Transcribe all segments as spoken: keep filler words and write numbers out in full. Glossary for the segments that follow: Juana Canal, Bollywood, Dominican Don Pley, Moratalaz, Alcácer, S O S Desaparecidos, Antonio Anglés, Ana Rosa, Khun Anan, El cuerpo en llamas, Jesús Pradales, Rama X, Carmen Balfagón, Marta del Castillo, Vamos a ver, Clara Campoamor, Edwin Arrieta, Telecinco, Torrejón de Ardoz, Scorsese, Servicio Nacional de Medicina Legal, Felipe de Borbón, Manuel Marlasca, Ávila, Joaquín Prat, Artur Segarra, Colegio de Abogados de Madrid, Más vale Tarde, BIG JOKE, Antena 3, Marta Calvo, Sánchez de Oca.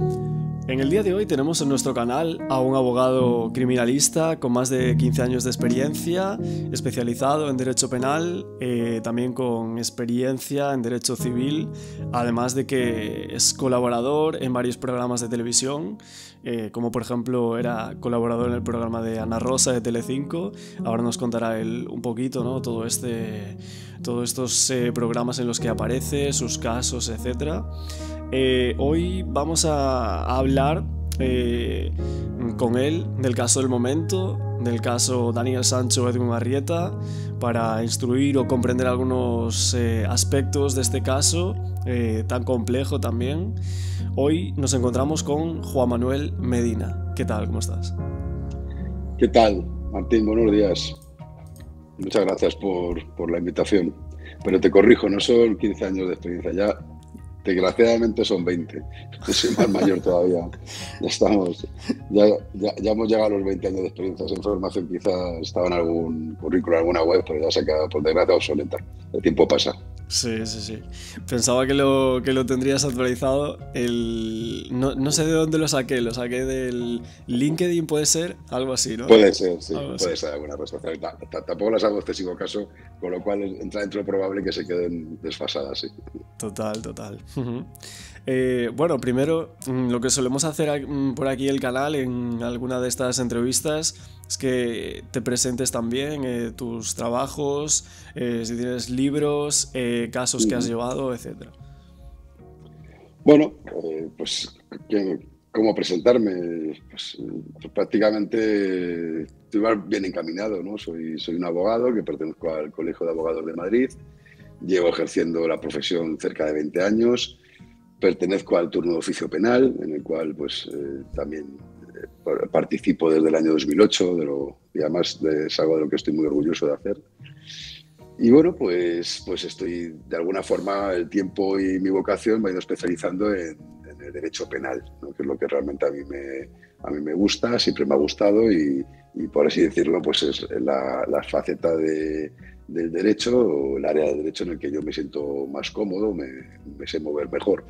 En el día de hoy tenemos en nuestro canal a un abogado criminalista con más de quince años de experiencia, especializado en derecho penal, eh, también con experiencia en derecho civil, además de que es colaborador en varios programas de televisión, eh, como por ejemplo era colaborador en el programa de Ana Rosa de Telecinco. Ahora nos contará él un poquito, ¿no?, todo este, todos estos eh, programas en los que aparece, sus casos, etcétera. Eh, hoy vamos a, a hablar eh, con él del caso del momento, del caso Daniel Sancho Edwin Arrieta, para instruir o comprender algunos eh, aspectos de este caso eh, tan complejo también. Hoy nos encontramos con Juan Manuel Medina. ¿Qué tal? ¿Cómo estás? ¿Qué tal, Martín? Buenos días. Muchas gracias por, por la invitación. Pero te corrijo, no son quince años de experiencia ya. Desgraciadamente son veinte, soy más mayor todavía, ya estamos, ya, ya, ya hemos llegado a los veinte años de experiencia. Esa información quizás estaba en algún currículum, en alguna web, pero ya se ha quedado, por desgracia, obsoleta, el tiempo pasa. Sí, sí, sí, pensaba que lo, que lo tendrías actualizado, el... no, no sé de dónde lo saqué, lo saqué del LinkedIn, puede ser, algo así, ¿no? Puede ser, sí, algo puede así. Ser alguna respuesta, tampoco las hago excesivo caso, con lo cual entra dentro lo probable que se queden desfasadas, sí. Total, total. Uh-huh. eh, bueno, primero, lo que solemos hacer por aquí el canal en alguna de estas entrevistas es que te presentes también eh, tus trabajos, eh, si tienes libros, eh, casos que has llevado, etcétera. Bueno, eh, pues cómo presentarme, pues, pues prácticamente estoy bien encaminado, ¿no? Soy, soy un abogado que pertenezco al Colegio de Abogados de Madrid. Llevo ejerciendo la profesión cerca de veinte años, pertenezco al turno de oficio penal, en el cual pues eh, también eh, participo desde el año dos mil ocho, de lo, y además de, es algo de lo que estoy muy orgulloso de hacer. Y bueno, pues, pues estoy, de alguna forma, el tiempo y mi vocación me he ido especializando en, en el derecho penal, ¿no?, que es lo que realmente a mí me, a mí me gusta, siempre me ha gustado y, y por así decirlo, pues es la, la faceta de... del derecho, o el área de derecho en el que yo me siento más cómodo, me, me sé mover mejor.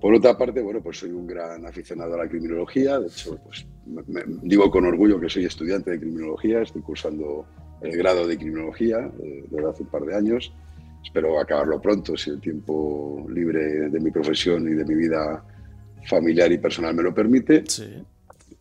Por otra parte, bueno, pues soy un gran aficionado a la criminología, de hecho, pues me, me digo con orgullo que soy estudiante de criminología, estoy cursando el grado de criminología eh, desde hace un par de años, espero acabarlo pronto, si el tiempo libre de mi profesión y de mi vida familiar y personal me lo permite. Sí.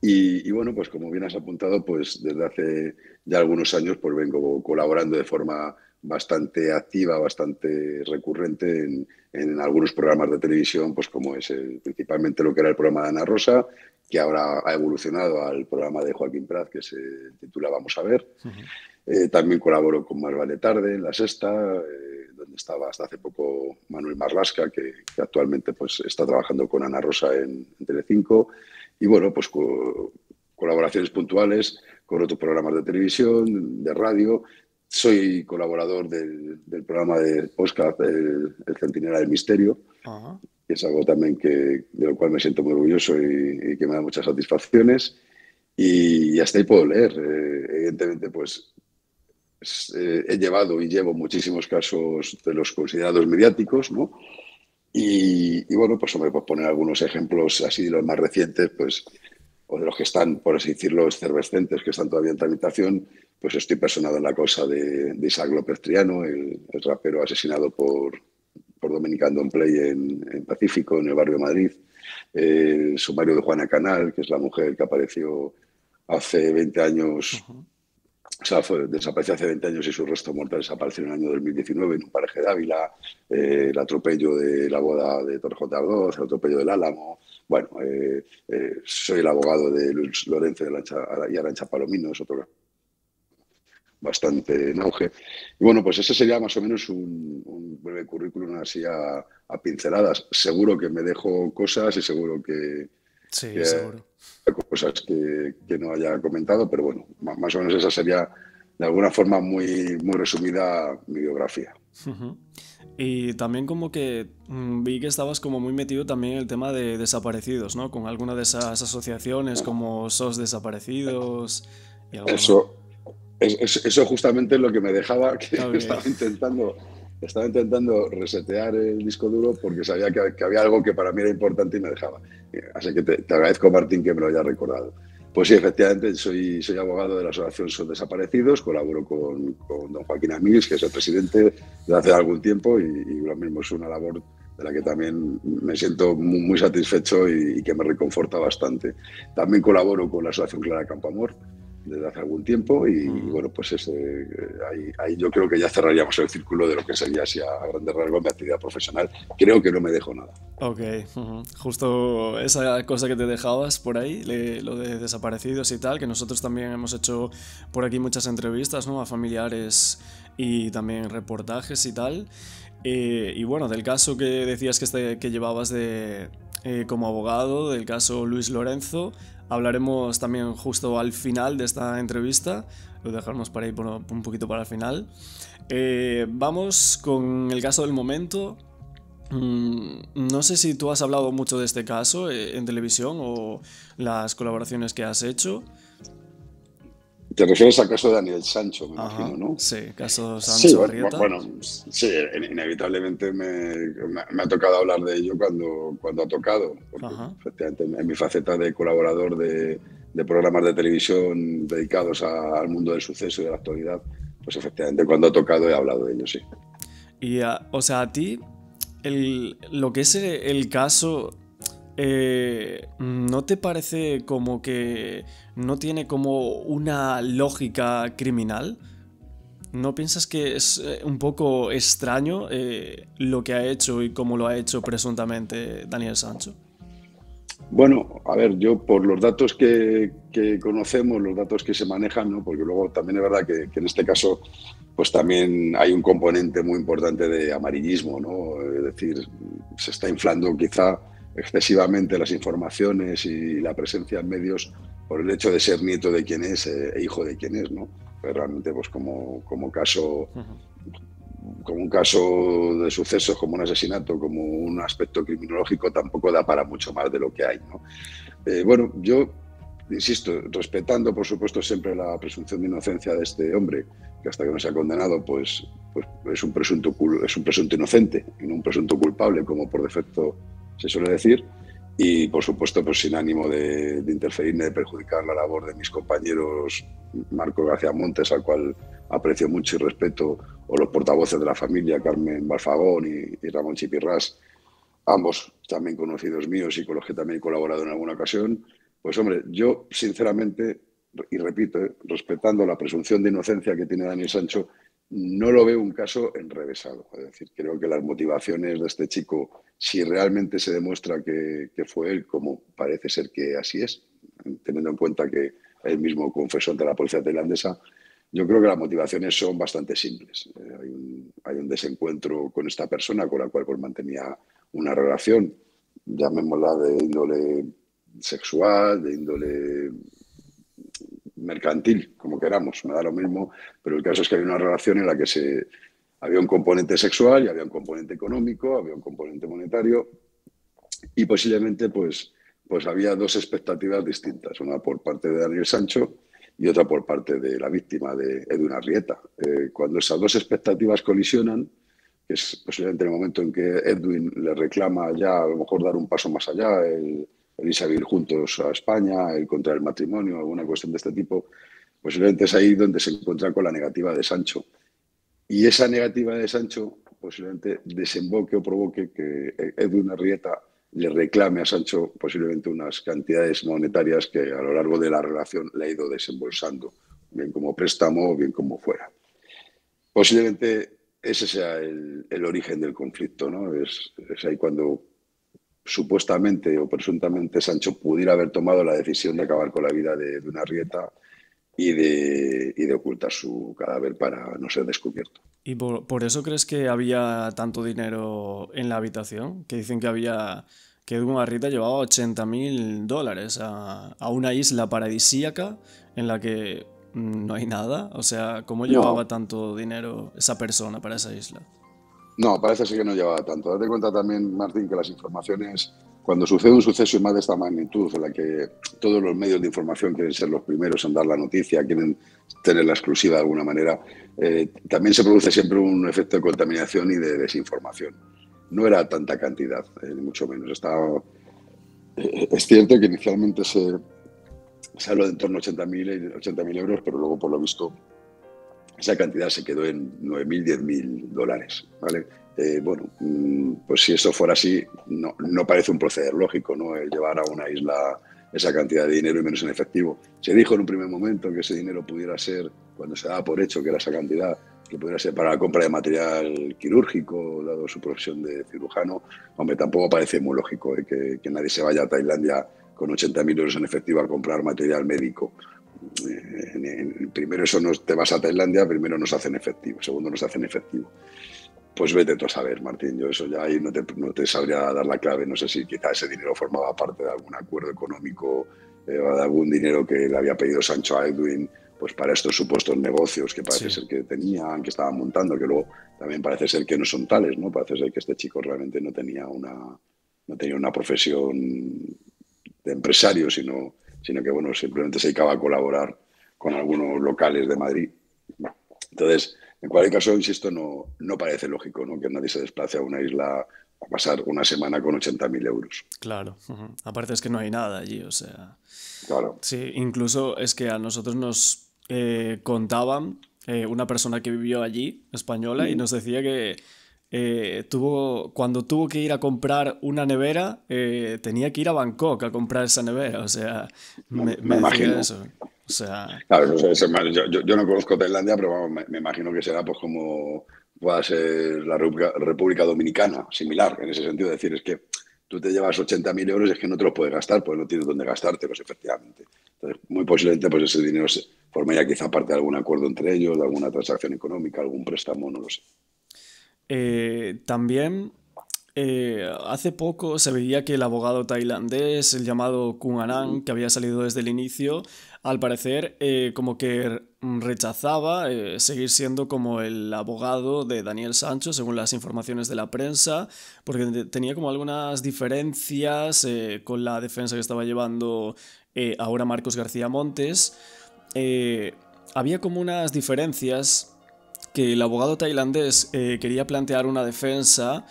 Y, y bueno, pues como bien has apuntado, pues desde hace ya algunos años pues vengo colaborando de forma bastante activa, bastante recurrente en, en algunos programas de televisión, pues como es el, principalmente lo que era el programa de Ana Rosa, que ahora ha evolucionado al programa de Joaquín Prat, que se titula Vamos a ver. Uh-huh. Eh, también colaboro con Más vale Tarde, en la Sexta, eh, donde estaba hasta hace poco Manuel Marlasca, que, que actualmente pues está trabajando con Ana Rosa en, en Telecinco. Y bueno, pues co colaboraciones puntuales con otros programas de televisión, de radio. Soy colaborador del, del programa de Oscar, el, el centinela del misterio, uh-huh, que es algo también que, de lo cual me siento muy orgulloso y, y que me da muchas satisfacciones. Y, y hasta ahí puedo leer. Eh, evidentemente, pues eh, he llevado y llevo muchísimos casos de los considerados mediáticos, ¿no? Y, y bueno, pues me puedo poner algunos ejemplos así de los más recientes, pues, o de los que están, por así decirlo, efervescentes, que están todavía en tramitación. Pues estoy personado en la cosa de, de Isaac López Triano, el, el rapero asesinado por, por Dominican Don Pley en, en Pacífico, en el barrio de Madrid. El sumario de Juana Canal, que es la mujer que apareció hace veinte años, uh-huh, o sea, fue, desapareció hace veinte años y su resto mortal desapareció en el año dos mil diecinueve en un paraje de Ávila, eh, el atropello de la boda de Torrejón de Ardoz, el atropello del Álamo. Bueno, eh, eh, soy el abogado de Luis Lorenzo y Arancha Palomino, es otro bastante en auge. Y bueno, pues ese sería más o menos un, un breve currículum así a, a pinceladas. Seguro que me dejo cosas y seguro que... Sí, que, seguro. Cosas que, que no haya comentado, pero bueno, más o menos esa sería de alguna forma muy, muy resumida mi biografía. Uh-huh. Y también como que vi que estabas como muy metido también en el tema de desaparecidos, ¿no? Con alguna de esas asociaciones, bueno, como S O S Desaparecidos y algo. Eso, es, eso justamente es lo que me dejaba, que okay, estaba intentando estaba intentando resetear el disco duro porque sabía que, que había algo que para mí era importante y me dejaba. Así que te, te agradezco, Martín, que me lo hayas recordado. Pues sí, efectivamente, soy, soy abogado de la Asociación S O S Desaparecidos, colaboro con, con don Joaquín Amils, que es el presidente desde hace algún tiempo, y, y lo mismo es una labor de la que también me siento muy, muy satisfecho y, y que me reconforta bastante. También colaboro con la Asociación Clara Campoamor desde hace algún tiempo y, mm. y bueno, pues ese, ahí, ahí yo creo que ya cerraríamos el círculo de lo que sería así a grandes rasgos mi actividad profesional. Creo que no me dejo nada. Ok, uh-huh. Justo esa cosa que te dejabas por ahí, le, lo de desaparecidos y tal, que nosotros también hemos hecho por aquí muchas entrevistas, ¿no?, a familiares y también reportajes y tal. Eh, y bueno, del caso que decías que, este, que llevabas de, eh, como abogado, del caso Luis Lorenzo, hablaremos también justo al final de esta entrevista. Lo dejamos para ahí por un poquito para el final. Eh, vamos con el caso del momento. Mm, no sé si tú has hablado mucho de este caso eh, en televisión o las colaboraciones que has hecho. Te refieres al caso de Daniel Sancho, me Ajá, imagino, ¿no? Sí, caso Sancho. Sí, Arrieta. Bueno, sí, inevitablemente me, me ha tocado hablar de ello cuando, cuando ha tocado. Porque efectivamente, en mi faceta de colaborador de, de programas de televisión dedicados a, al mundo del suceso y de la actualidad, pues efectivamente cuando ha tocado he hablado de ello, sí. Y, a, o sea, a ti, el, lo que es el caso... Eh, ¿no te parece como que no tiene como una lógica criminal? ¿No piensas que es un poco extraño eh, lo que ha hecho y cómo lo ha hecho presuntamente Daniel Sancho? Bueno, a ver, yo por los datos que, que conocemos, los datos que se manejan, ¿no?, porque luego también es verdad que, que en este caso pues también hay un componente muy importante de amarillismo, ¿no? Es decir, se está inflando quizá excesivamente las informaciones y la presencia en medios por el hecho de ser nieto de quien es e hijo de quien es, ¿no? Pero realmente pues como, como caso, como un caso de sucesos, como un asesinato, como un aspecto criminológico, tampoco da para mucho más de lo que hay, ¿no? Eh, bueno, yo insisto, respetando por supuesto siempre la presunción de inocencia de este hombre, que hasta que no sea condenado pues, pues es un presunto, es un presunto inocente y no un presunto culpable, como por defecto se suele decir, y por supuesto pues sin ánimo de, de interferir ni de perjudicar la labor de mis compañeros Marco García Montes, al cual aprecio mucho y respeto, o los portavoces de la familia, Carmen Balfagón y, y Ramón Chipirras, ambos también conocidos míos y con los que también he colaborado en alguna ocasión. Pues hombre, yo sinceramente, y repito, eh, respetando la presunción de inocencia que tiene Daniel Sancho, no lo veo un caso enrevesado. Es decir, creo que las motivaciones de este chico, si realmente se demuestra que, que fue él, como parece ser que así es, teniendo en cuenta que él mismo confesó ante la policía tailandesa, yo creo que las motivaciones son bastante simples. Eh, hay, un, hay un desencuentro con esta persona con la cual pues, mantenía una relación, llamémosla de índole sexual, de índole mercantil, como queramos, me da lo mismo, pero el caso es que había una relación en la que se, había un componente sexual y había un componente económico, había un componente monetario y posiblemente pues, pues había dos expectativas distintas, una por parte de Daniel Sancho y otra por parte de la víctima, de Edwin Arrieta. Eh, cuando esas dos expectativas colisionan, que es posiblemente el momento en que Edwin le reclama ya a lo mejor dar un paso más allá, el el irse a vivir juntos a España, el contra el matrimonio, alguna cuestión de este tipo, posiblemente es ahí donde se encuentra con la negativa de Sancho. Y esa negativa de Sancho posiblemente desemboque o provoque que Edwin Arrieta le reclame a Sancho posiblemente unas cantidades monetarias que a lo largo de la relación le ha ido desembolsando, bien como préstamo o bien como fuera. Posiblemente ese sea el, el origen del conflicto, ¿no? Es, es ahí cuando supuestamente o presuntamente Sancho pudiera haber tomado la decisión de acabar con la vida de, de una Arrieta y de, y de ocultar su cadáver para no ser descubierto. ¿Y por, por eso crees que había tanto dinero en la habitación? Que dicen que había que Edwin Arrieta llevaba ochenta mil dólares a, a una isla paradisíaca en la que no hay nada. O sea, ¿cómo llevaba no. tanto dinero esa persona para esa isla? No, parece ser que no llevaba tanto. Date cuenta también, Martín, que las informaciones Cuando sucede un suceso más de esta magnitud, en la que todos los medios de información quieren ser los primeros en dar la noticia, quieren tener la exclusiva de alguna manera, eh, también se produce siempre un efecto de contaminación y de desinformación. No era tanta cantidad, eh, mucho menos. Estaba, eh, es cierto que inicialmente se, se habló de en torno a ochenta mil euros, pero luego, por lo visto, esa cantidad se quedó en nueve mil, diez mil dólares, ¿vale? Eh, bueno, pues si eso fuera así, no, no parece un proceder lógico, ¿no? El llevar a una isla esa cantidad de dinero y menos en efectivo. Se dijo en un primer momento que ese dinero pudiera ser, cuando se daba por hecho que era esa cantidad, que pudiera ser para la compra de material quirúrgico, dado su profesión de cirujano. Hombre, tampoco parece muy lógico, ¿eh? que, que nadie se vaya a Tailandia con ochenta mil euros en efectivo a comprar material médico. Eh, primero, eso no te vas a Tailandia, primero no se hace en efectivo, segundo no se hace en efectivo. Pues vete tú a saber, Martín, yo eso ya ahí no te, no te sabría dar la clave. No sé si quizás ese dinero formaba parte de algún acuerdo económico, eh, de algún dinero que le había pedido Sancho a Edwin, pues para estos supuestos negocios que parece sí. ser que tenían, que estaban montando, que luego también parece ser que no son tales, ¿no? Parece ser que este chico realmente no tenía una, no tenía una profesión de empresario, sino, sino que, bueno, simplemente se dedicaba a colaborar con algunos locales de Madrid. Entonces, en cualquier caso, insisto, no, no parece lógico, ¿no? Que nadie se desplace a una isla a pasar una semana con ochenta mil euros. Claro. Uh-huh. Aparte es que no hay nada allí, o sea... Claro. Sí, incluso es que a nosotros nos eh, contaban eh, una persona que vivió allí, española, mm. y nos decía que eh, tuvo cuando tuvo que ir a comprar una nevera, eh, tenía que ir a Bangkok a comprar esa nevera, o sea... Me, me, me imagino eso. O sea... Claro, eso es, yo, yo, yo no conozco Tailandia, pero vamos, me, me imagino que será pues como pueda ser la República Dominicana, similar en ese sentido. Es decir, es que tú te llevas ochenta mil euros, es que no te los puedes gastar, pues no tienes dónde gastártelos, efectivamente. Entonces, muy posiblemente pues ese dinero se formaría quizá parte de algún acuerdo entre ellos, de alguna transacción económica, algún préstamo, no lo sé. Eh, también... Eh, hace poco se veía que el abogado tailandés, el llamado Khun Anan, que había salido desde el inicio, al parecer eh, como que rechazaba eh, seguir siendo como el abogado de Daniel Sancho, según las informaciones de la prensa, porque tenía como algunas diferencias eh, con la defensa que estaba llevando eh, ahora Marcos García Montes. Eh, había como unas diferencias que el abogado tailandés eh, quería plantear una defensa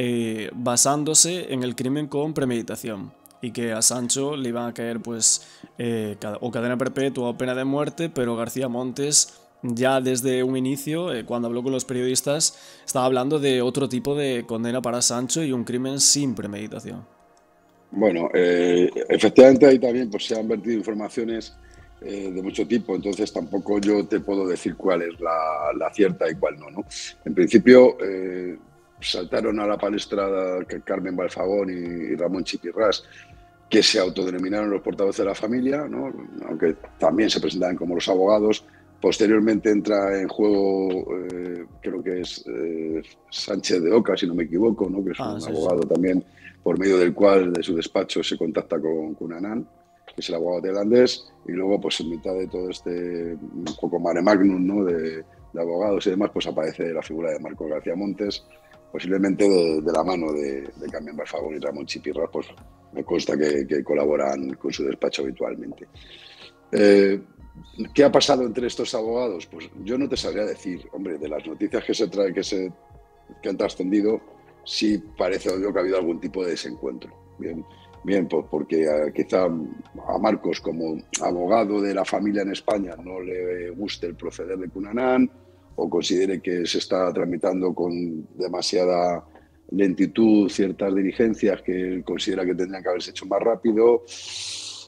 Eh, basándose en el crimen con premeditación, y que a Sancho le iban a caer pues eh, o cadena perpetua o pena de muerte, pero García Montes ya desde un inicio, eh, cuando habló con los periodistas, estaba hablando de otro tipo de condena para Sancho y un crimen sin premeditación. Bueno, eh, efectivamente ahí también pues, se han vertido informaciones Eh, de mucho tipo, entonces tampoco yo te puedo decir cuál es la, la cierta y cuál no, ¿no? En principio... Eh, saltaron a la palestra Carmen Balfagón y Ramón Chipirras, que se autodenominaron los portavoces de la familia, ¿no? Aunque también se presentaban como los abogados. Posteriormente entra en juego, eh, creo que es eh, Sánchez de Oca, si no me equivoco, ¿no? Que es ah, un sí, abogado sí. también, por medio del cual de su despacho se contacta con Khun Anan, que es el abogado tailandés, y luego pues en mitad de todo este un poco mare magnum, ¿no? de, de abogados y demás, pues aparece la figura de Marco García Montes, posiblemente de, de la mano de, de Carmen Balfagón y Ramón Chipirras, pues me consta que, que colaboran con su despacho habitualmente. Eh, ¿Qué ha pasado entre estos abogados? Pues yo no te sabría decir, hombre, de las noticias que se trae, que, se, que han trascendido, sí parece obvio que ha habido algún tipo de desencuentro. Bien, bien pues porque a, quizá a Marcos, como abogado de la familia en España, no le guste el proceder de Khun Anan, o considere que se está tramitando con demasiada lentitud ciertas diligencias que él considera que tendrían que haberse hecho más rápido,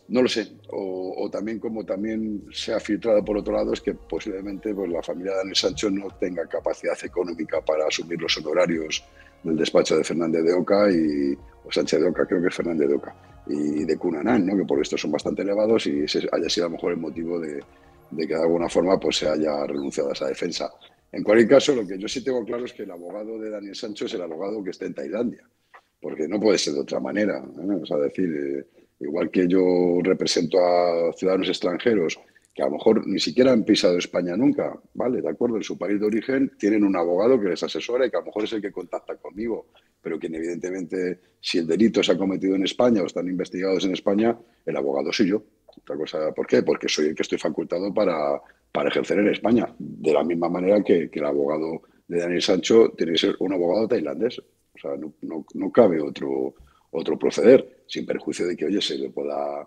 no lo sé. O, o también, como también se ha filtrado por otro lado, es que posiblemente pues, la familia de Daniel Sancho no tenga capacidad económica para asumir los honorarios del despacho de Fernández de Oca y o Sánchez de Oca, creo que es Fernández de Oca, y de Khun Anan, ¿no? Que por esto son bastante elevados, y ese haya sido a lo mejor el motivo de... de que de alguna forma pues, se haya renunciado a esa defensa. En cualquier caso, lo que yo sí tengo claro es que el abogado de Daniel Sancho es el abogado que esté en Tailandia, porque no puede ser de otra manera, ¿no? O sea, decir, eh, igual que yo represento a ciudadanos extranjeros que a lo mejor ni siquiera han pisado España nunca, ¿vale? De acuerdo, en su país de origen tienen un abogado que les asesora y que a lo mejor es el que contacta conmigo, pero quien evidentemente, si el delito se ha cometido en España o están investigados en España, el abogado soy yo. Otra cosa, ¿por qué? Porque soy el que estoy facultado para, para ejercer en España, de la misma manera que, que el abogado de Daniel Sancho tiene que ser un abogado tailandés. O sea, no, no, no cabe otro, otro proceder, sin perjuicio de que, oye, se le pueda...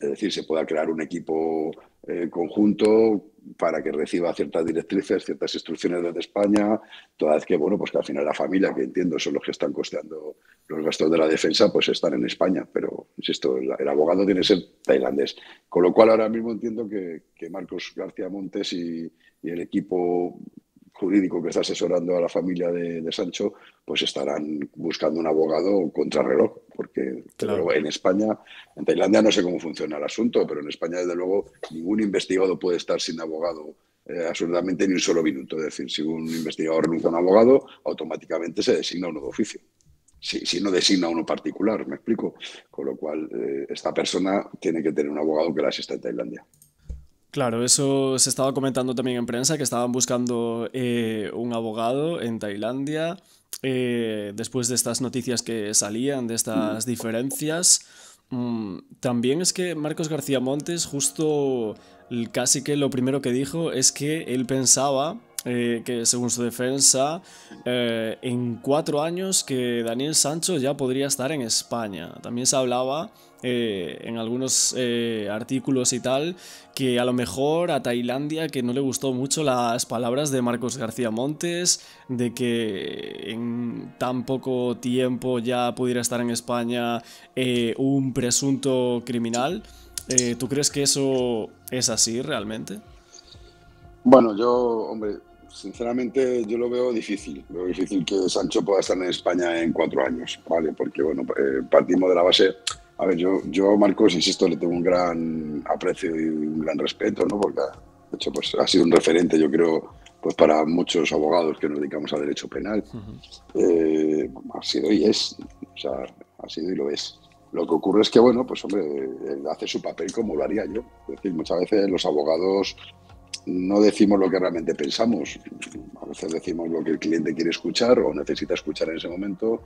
Es decir, se pueda crear un equipo eh, conjunto para que reciba ciertas directrices, ciertas instrucciones desde España, toda vez que, bueno, pues que al final la familia, que entiendo, son los que están costeando los gastos de la defensa, pues están en España. Pero, insisto, el, el abogado tiene que ser tailandés. Con lo cual, ahora mismo entiendo que, que Marcos García Montes y, y el equipo jurídico que está asesorando a la familia de, de Sancho, pues estarán buscando un abogado contrarreloj, porque claro, en España, en Tailandia no sé cómo funciona el asunto, pero en España, desde luego, ningún investigado puede estar sin abogado eh, absolutamente ni un solo minuto. Es decir, si un investigador renuncia a un abogado, automáticamente se designa uno de oficio. Si, si no designa uno particular, ¿me explico? Con lo cual, eh, esta persona tiene que tener un abogado que la asista en Tailandia. Claro, eso se estaba comentando también en prensa, que estaban buscando eh, un abogado en Tailandia, eh, después de estas noticias que salían, de estas diferencias. Mm, también es que Marcos García Montes, justo casi que lo primero que dijo es que él pensaba... Eh, que según su defensa, eh, en cuatro años que Daniel Sancho ya podría estar en España. También se hablaba eh, en algunos eh, artículos y tal, que a lo mejor a Tailandia que no le gustó mucho las palabras de Marcos García Montes, de que en tan poco tiempo ya pudiera estar en España eh, un presunto criminal. eh, ¿Tú crees que eso es así realmente? Bueno, yo, hombre, sinceramente yo lo veo difícil. Lo veo difícil que Sancho pueda estar en España en cuatro años, ¿vale? Porque, bueno, eh, partimos de la base... A ver, yo, yo Marcos, insisto, le tengo un gran aprecio y un gran respeto, ¿no? Porque, de hecho, pues ha sido un referente, yo creo, pues para muchos abogados que nos dedicamos al derecho penal. Uh-huh. eh, ha sido y es, o sea, ha sido y lo es. Lo que ocurre es que, bueno, pues, hombre, él hace su papel como lo haría yo. Es decir, muchas veces los abogados... no decimos lo que realmente pensamos, a veces decimos lo que el cliente quiere escuchar o necesita escuchar en ese momento,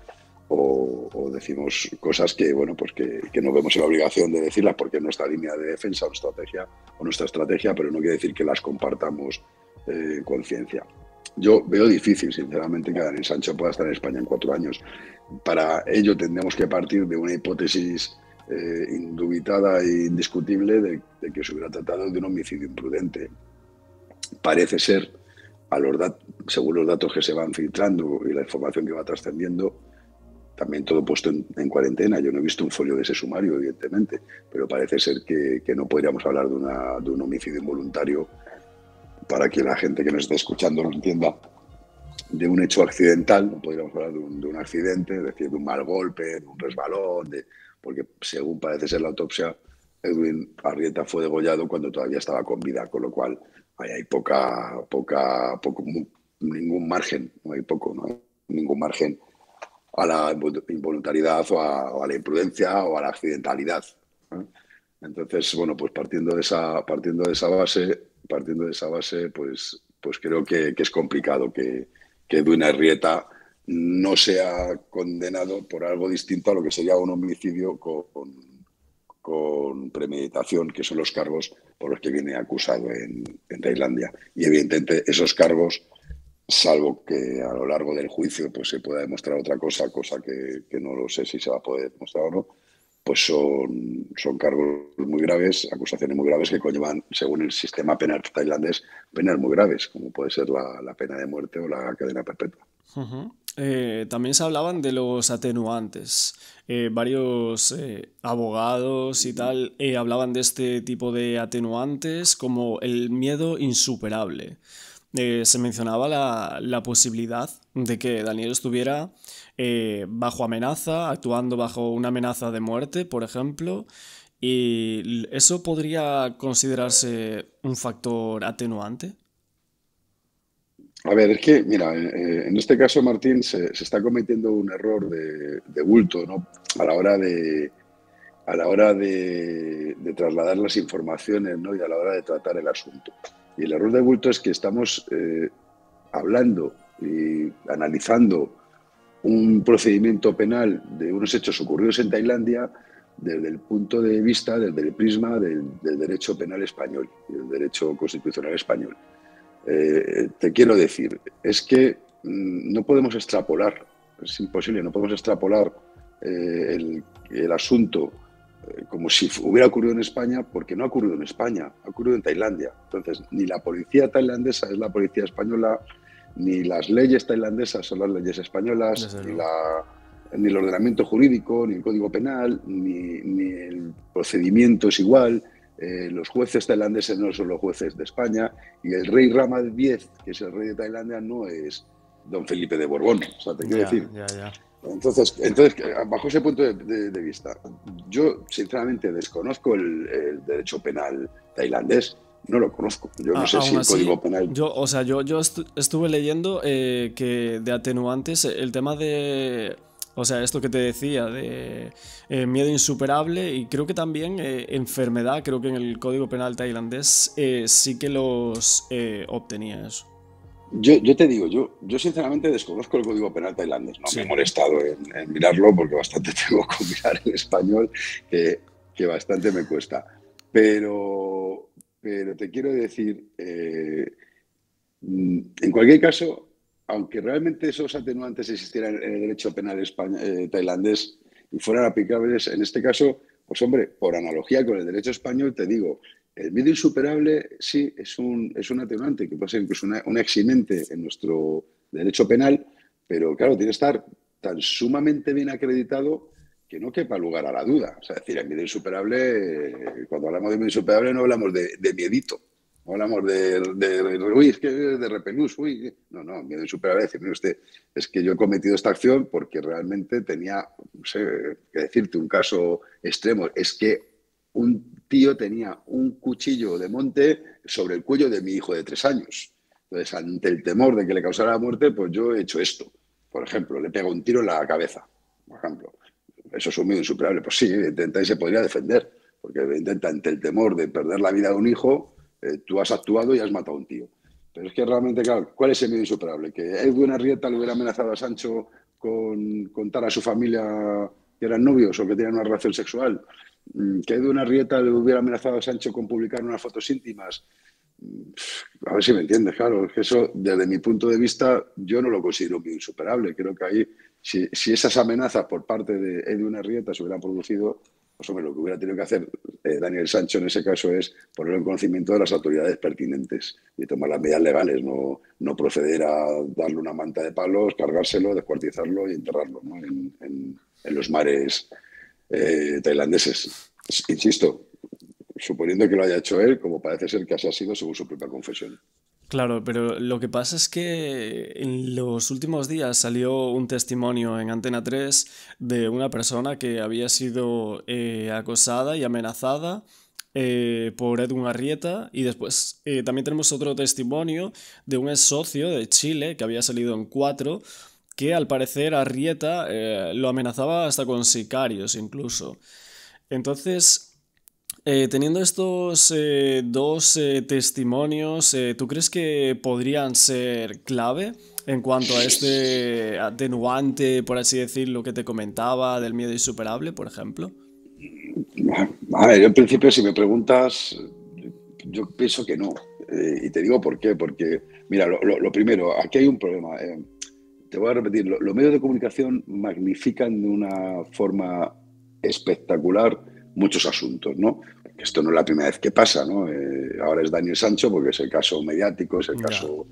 o, o decimos cosas que, bueno, pues que, que no vemos en la obligación de decirlas porque es nuestra línea de defensa o nuestra estrategia, o nuestra estrategia, pero no quiere decir que las compartamos eh, con ciencia. Yo veo difícil, sinceramente, que Daniel Sancho pueda estar en España en cuatro años. Para ello tendremos que partir de una hipótesis eh, indubitada e indiscutible de, de que se hubiera tratado de un homicidio imprudente. Parece ser, a los dat según los datos que se van filtrando y la información que va trascendiendo, también todo puesto en, en cuarentena. Yo no he visto un folio de ese sumario, evidentemente, pero parece ser que, que no podríamos hablar de, una, de un homicidio involuntario, para que la gente que nos esté escuchando lo entienda, de un hecho accidental. No podríamos hablar de un, de un accidente, es decir, de un mal golpe, de un resbalón, de, porque según parece ser la autopsia, Edwin Arrieta fue degollado cuando todavía estaba con vida, con lo cual... Ahí hay poca, poca, poco, ningún margen, no hay poco, no hay ningún margen a la involuntariedad o a, o a la imprudencia o a la accidentalidad, ¿eh? Entonces, bueno, pues partiendo de esa, partiendo de esa base, partiendo de esa base, pues, pues creo que, que es complicado que, que Edwin Arrieta no sea condenado por algo distinto a lo que sería un homicidio con con premeditación, que son los cargos por los que viene acusado en, en Tailandia. Y evidentemente esos cargos, salvo que a lo largo del juicio pues se pueda demostrar otra cosa, cosa que, que no lo sé si se va a poder demostrar o no, pues son, son cargos muy graves, acusaciones muy graves que conllevan, según el sistema penal tailandés, penas muy graves, como puede ser la, la pena de muerte o la cadena perpetua. Uh-huh. Eh, también se hablaban de los atenuantes. Eh, varios eh, abogados y tal eh, hablaban de este tipo de atenuantes como el miedo insuperable. Eh, se mencionaba la, la posibilidad de que Daniel estuviera eh, bajo amenaza, actuando bajo una amenaza de muerte, por ejemplo, y ¿eso podría considerarse un factor atenuante? A ver, es que, mira, eh, en este caso, Martín, se, se está cometiendo un error de, de bulto, ¿no? A la hora de, a la hora de, de trasladar las informaciones, ¿no?, y a la hora de tratar el asunto. Y el error de bulto es que estamos eh, hablando y analizando un procedimiento penal de unos hechos ocurridos en Tailandia desde el punto de vista, desde el prisma del, del derecho penal español y del derecho constitucional español. Eh, te quiero decir, es que mm, no podemos extrapolar, es imposible, no podemos extrapolar eh, el, el asunto eh, como si hubiera ocurrido en España, porque no ha ocurrido en España, ha ocurrido en Tailandia. Entonces, ni la policía tailandesa es la policía española, ni las leyes tailandesas son las leyes españolas, ni, la, ni el ordenamiento jurídico, ni el código penal, ni, ni el procedimiento es igual. Eh, los jueces tailandeses no son los jueces de España, y el rey Rama X, que es el rey de Tailandia, no es don Felipe de Borbón. O sea, te quiero ya, decir. Ya, ya. Entonces, entonces, bajo ese punto de, de, de vista, yo sinceramente desconozco el, el derecho penal tailandés. No lo conozco, yo no ah, sé si el así, código penal... Yo, o sea, yo, yo estuve leyendo eh, que de atenuantes el tema de... O sea, esto que te decía de eh, miedo insuperable, y creo que también eh, enfermedad, creo que en el código penal tailandés eh, sí que los eh, obtenía eso. Yo, yo te digo, yo, yo sinceramente desconozco el código penal tailandés, no sí. me he molestado en, en mirarlo porque bastante tengo que mirar el español, que, que bastante me cuesta, pero... Pero te quiero decir, eh, en cualquier caso, aunque realmente esos atenuantes existieran en el derecho penal español, eh, tailandés, y fueran aplicables, en este caso, pues hombre, por analogía con el derecho español, te digo, el miedo insuperable sí es un, es un atenuante, que puede ser incluso una, un eximente en nuestro derecho penal, pero claro, tiene que estar tan sumamente bien acreditado que no quepa lugar a la duda. O sea, es decir, el miedo insuperable, cuando hablamos de miedo insuperable no hablamos de, de miedito, no hablamos de, de, de uy, es que de repelús, uy, no, no, miedo insuperable es decir, mire usted, es que yo he cometido esta acción porque realmente tenía, no sé, que decirte, un caso extremo, es que un tío tenía un cuchillo de monte sobre el cuello de mi hijo de tres años. Entonces, ante el temor de que le causara la muerte, pues yo he hecho esto. Por ejemplo, le pego un tiro en la cabeza, por ejemplo. Eso es un miedo insuperable. Pues sí, intenta y se podría defender, porque intenta, ante el temor de perder la vida de un hijo, eh, tú has actuado y has matado a un tío. Pero es que realmente, claro, ¿cuál es el miedo insuperable? Que Edwin Arrieta le hubiera amenazado a Sancho con contar a su familia que eran novios o que tenían una relación sexual. Que Edwin Arrieta le hubiera amenazado a Sancho con publicar unas fotos íntimas. A ver si me entiendes, claro, es que eso, desde mi punto de vista, yo no lo considero muy insuperable. Creo que ahí, si, si esas amenazas por parte de Edwin Arrieta se hubieran producido, pues hombre, lo que hubiera tenido que hacer eh, Daniel Sancho en ese caso es ponerlo en conocimiento de las autoridades pertinentes y tomar las medidas legales, no, no proceder a darle una manta de palos, cargárselo, descuartizarlo y enterrarlo, ¿no?, en, en, en los mares eh, tailandeses. Insisto, suponiendo que lo haya hecho él, como parece ser que así ha sido según su propia confesión. Claro, pero lo que pasa es que en los últimos días salió un testimonio en Antena tres de una persona que había sido eh, acosada y amenazada eh, por Edwin Arrieta, y después eh, también tenemos otro testimonio de un ex socio de Chile que había salido en Cuatro, que al parecer Arrieta eh, lo amenazaba hasta con sicarios incluso. Entonces... Eh, teniendo estos eh, dos eh, testimonios, eh, ¿tú crees que podrían ser clave en cuanto a este atenuante, por así decirlo, que te comentaba del miedo insuperable, por ejemplo? A ver, yo en principio, si me preguntas, yo pienso que no. Eh, y te digo por qué. Porque, mira, lo, lo, lo primero, aquí hay un problema. Eh, te voy a repetir, lo, los medios de comunicación magnifican de una forma espectacular muchos asuntos, ¿no? Esto no es la primera vez que pasa, ¿no? Eh, ahora es Daniel Sancho porque es el caso mediático, es el caso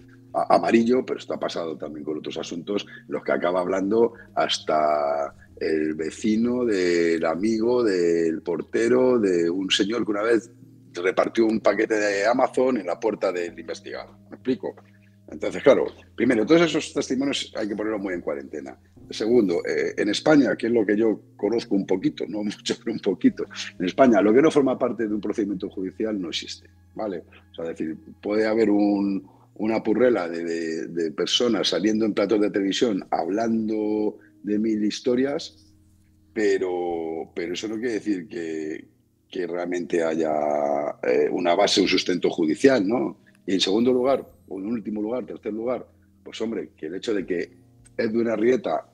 amarillo, pero esto ha pasado también con otros asuntos, los que acaba hablando hasta el vecino, del amigo, del portero, de un señor que una vez repartió un paquete de Amazon en la puerta del investigado. ¿Me explico? Entonces, claro, primero, todos esos testimonios hay que ponerlos muy en cuarentena. Segundo, eh, en España, que es lo que yo conozco un poquito, no mucho, pero un poquito, en España lo que no forma parte de un procedimiento judicial no existe, ¿vale? O sea, es decir, puede haber un, una purrela de, de, de personas saliendo en platos de televisión hablando de mil historias pero, pero eso no quiere decir que, que realmente haya eh, una base, un sustento judicial, ¿no? Y en segundo lugar, o en último lugar, tercer lugar, pues hombre, que el hecho de que Edwin Arrieta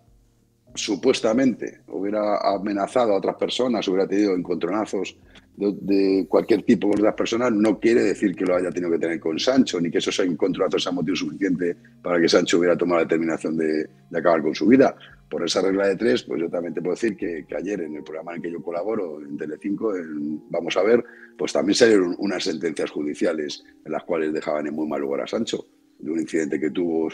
supuestamente hubiera amenazado a otras personas, hubiera tenido encontronazos de, de cualquier tipo con otras personas, no quiere decir que lo haya tenido que tener con Sancho, ni que esos encontronazos sean motivo suficiente para que Sancho hubiera tomado la determinación de, de acabar con su vida. Por esa regla de tres, pues yo también te puedo decir que, que ayer en el programa en el que yo colaboro, en Telecinco, en Vamos a ver, pues también salieron unas sentencias judiciales en las cuales dejaban en muy mal lugar a Sancho, de un incidente que tuvo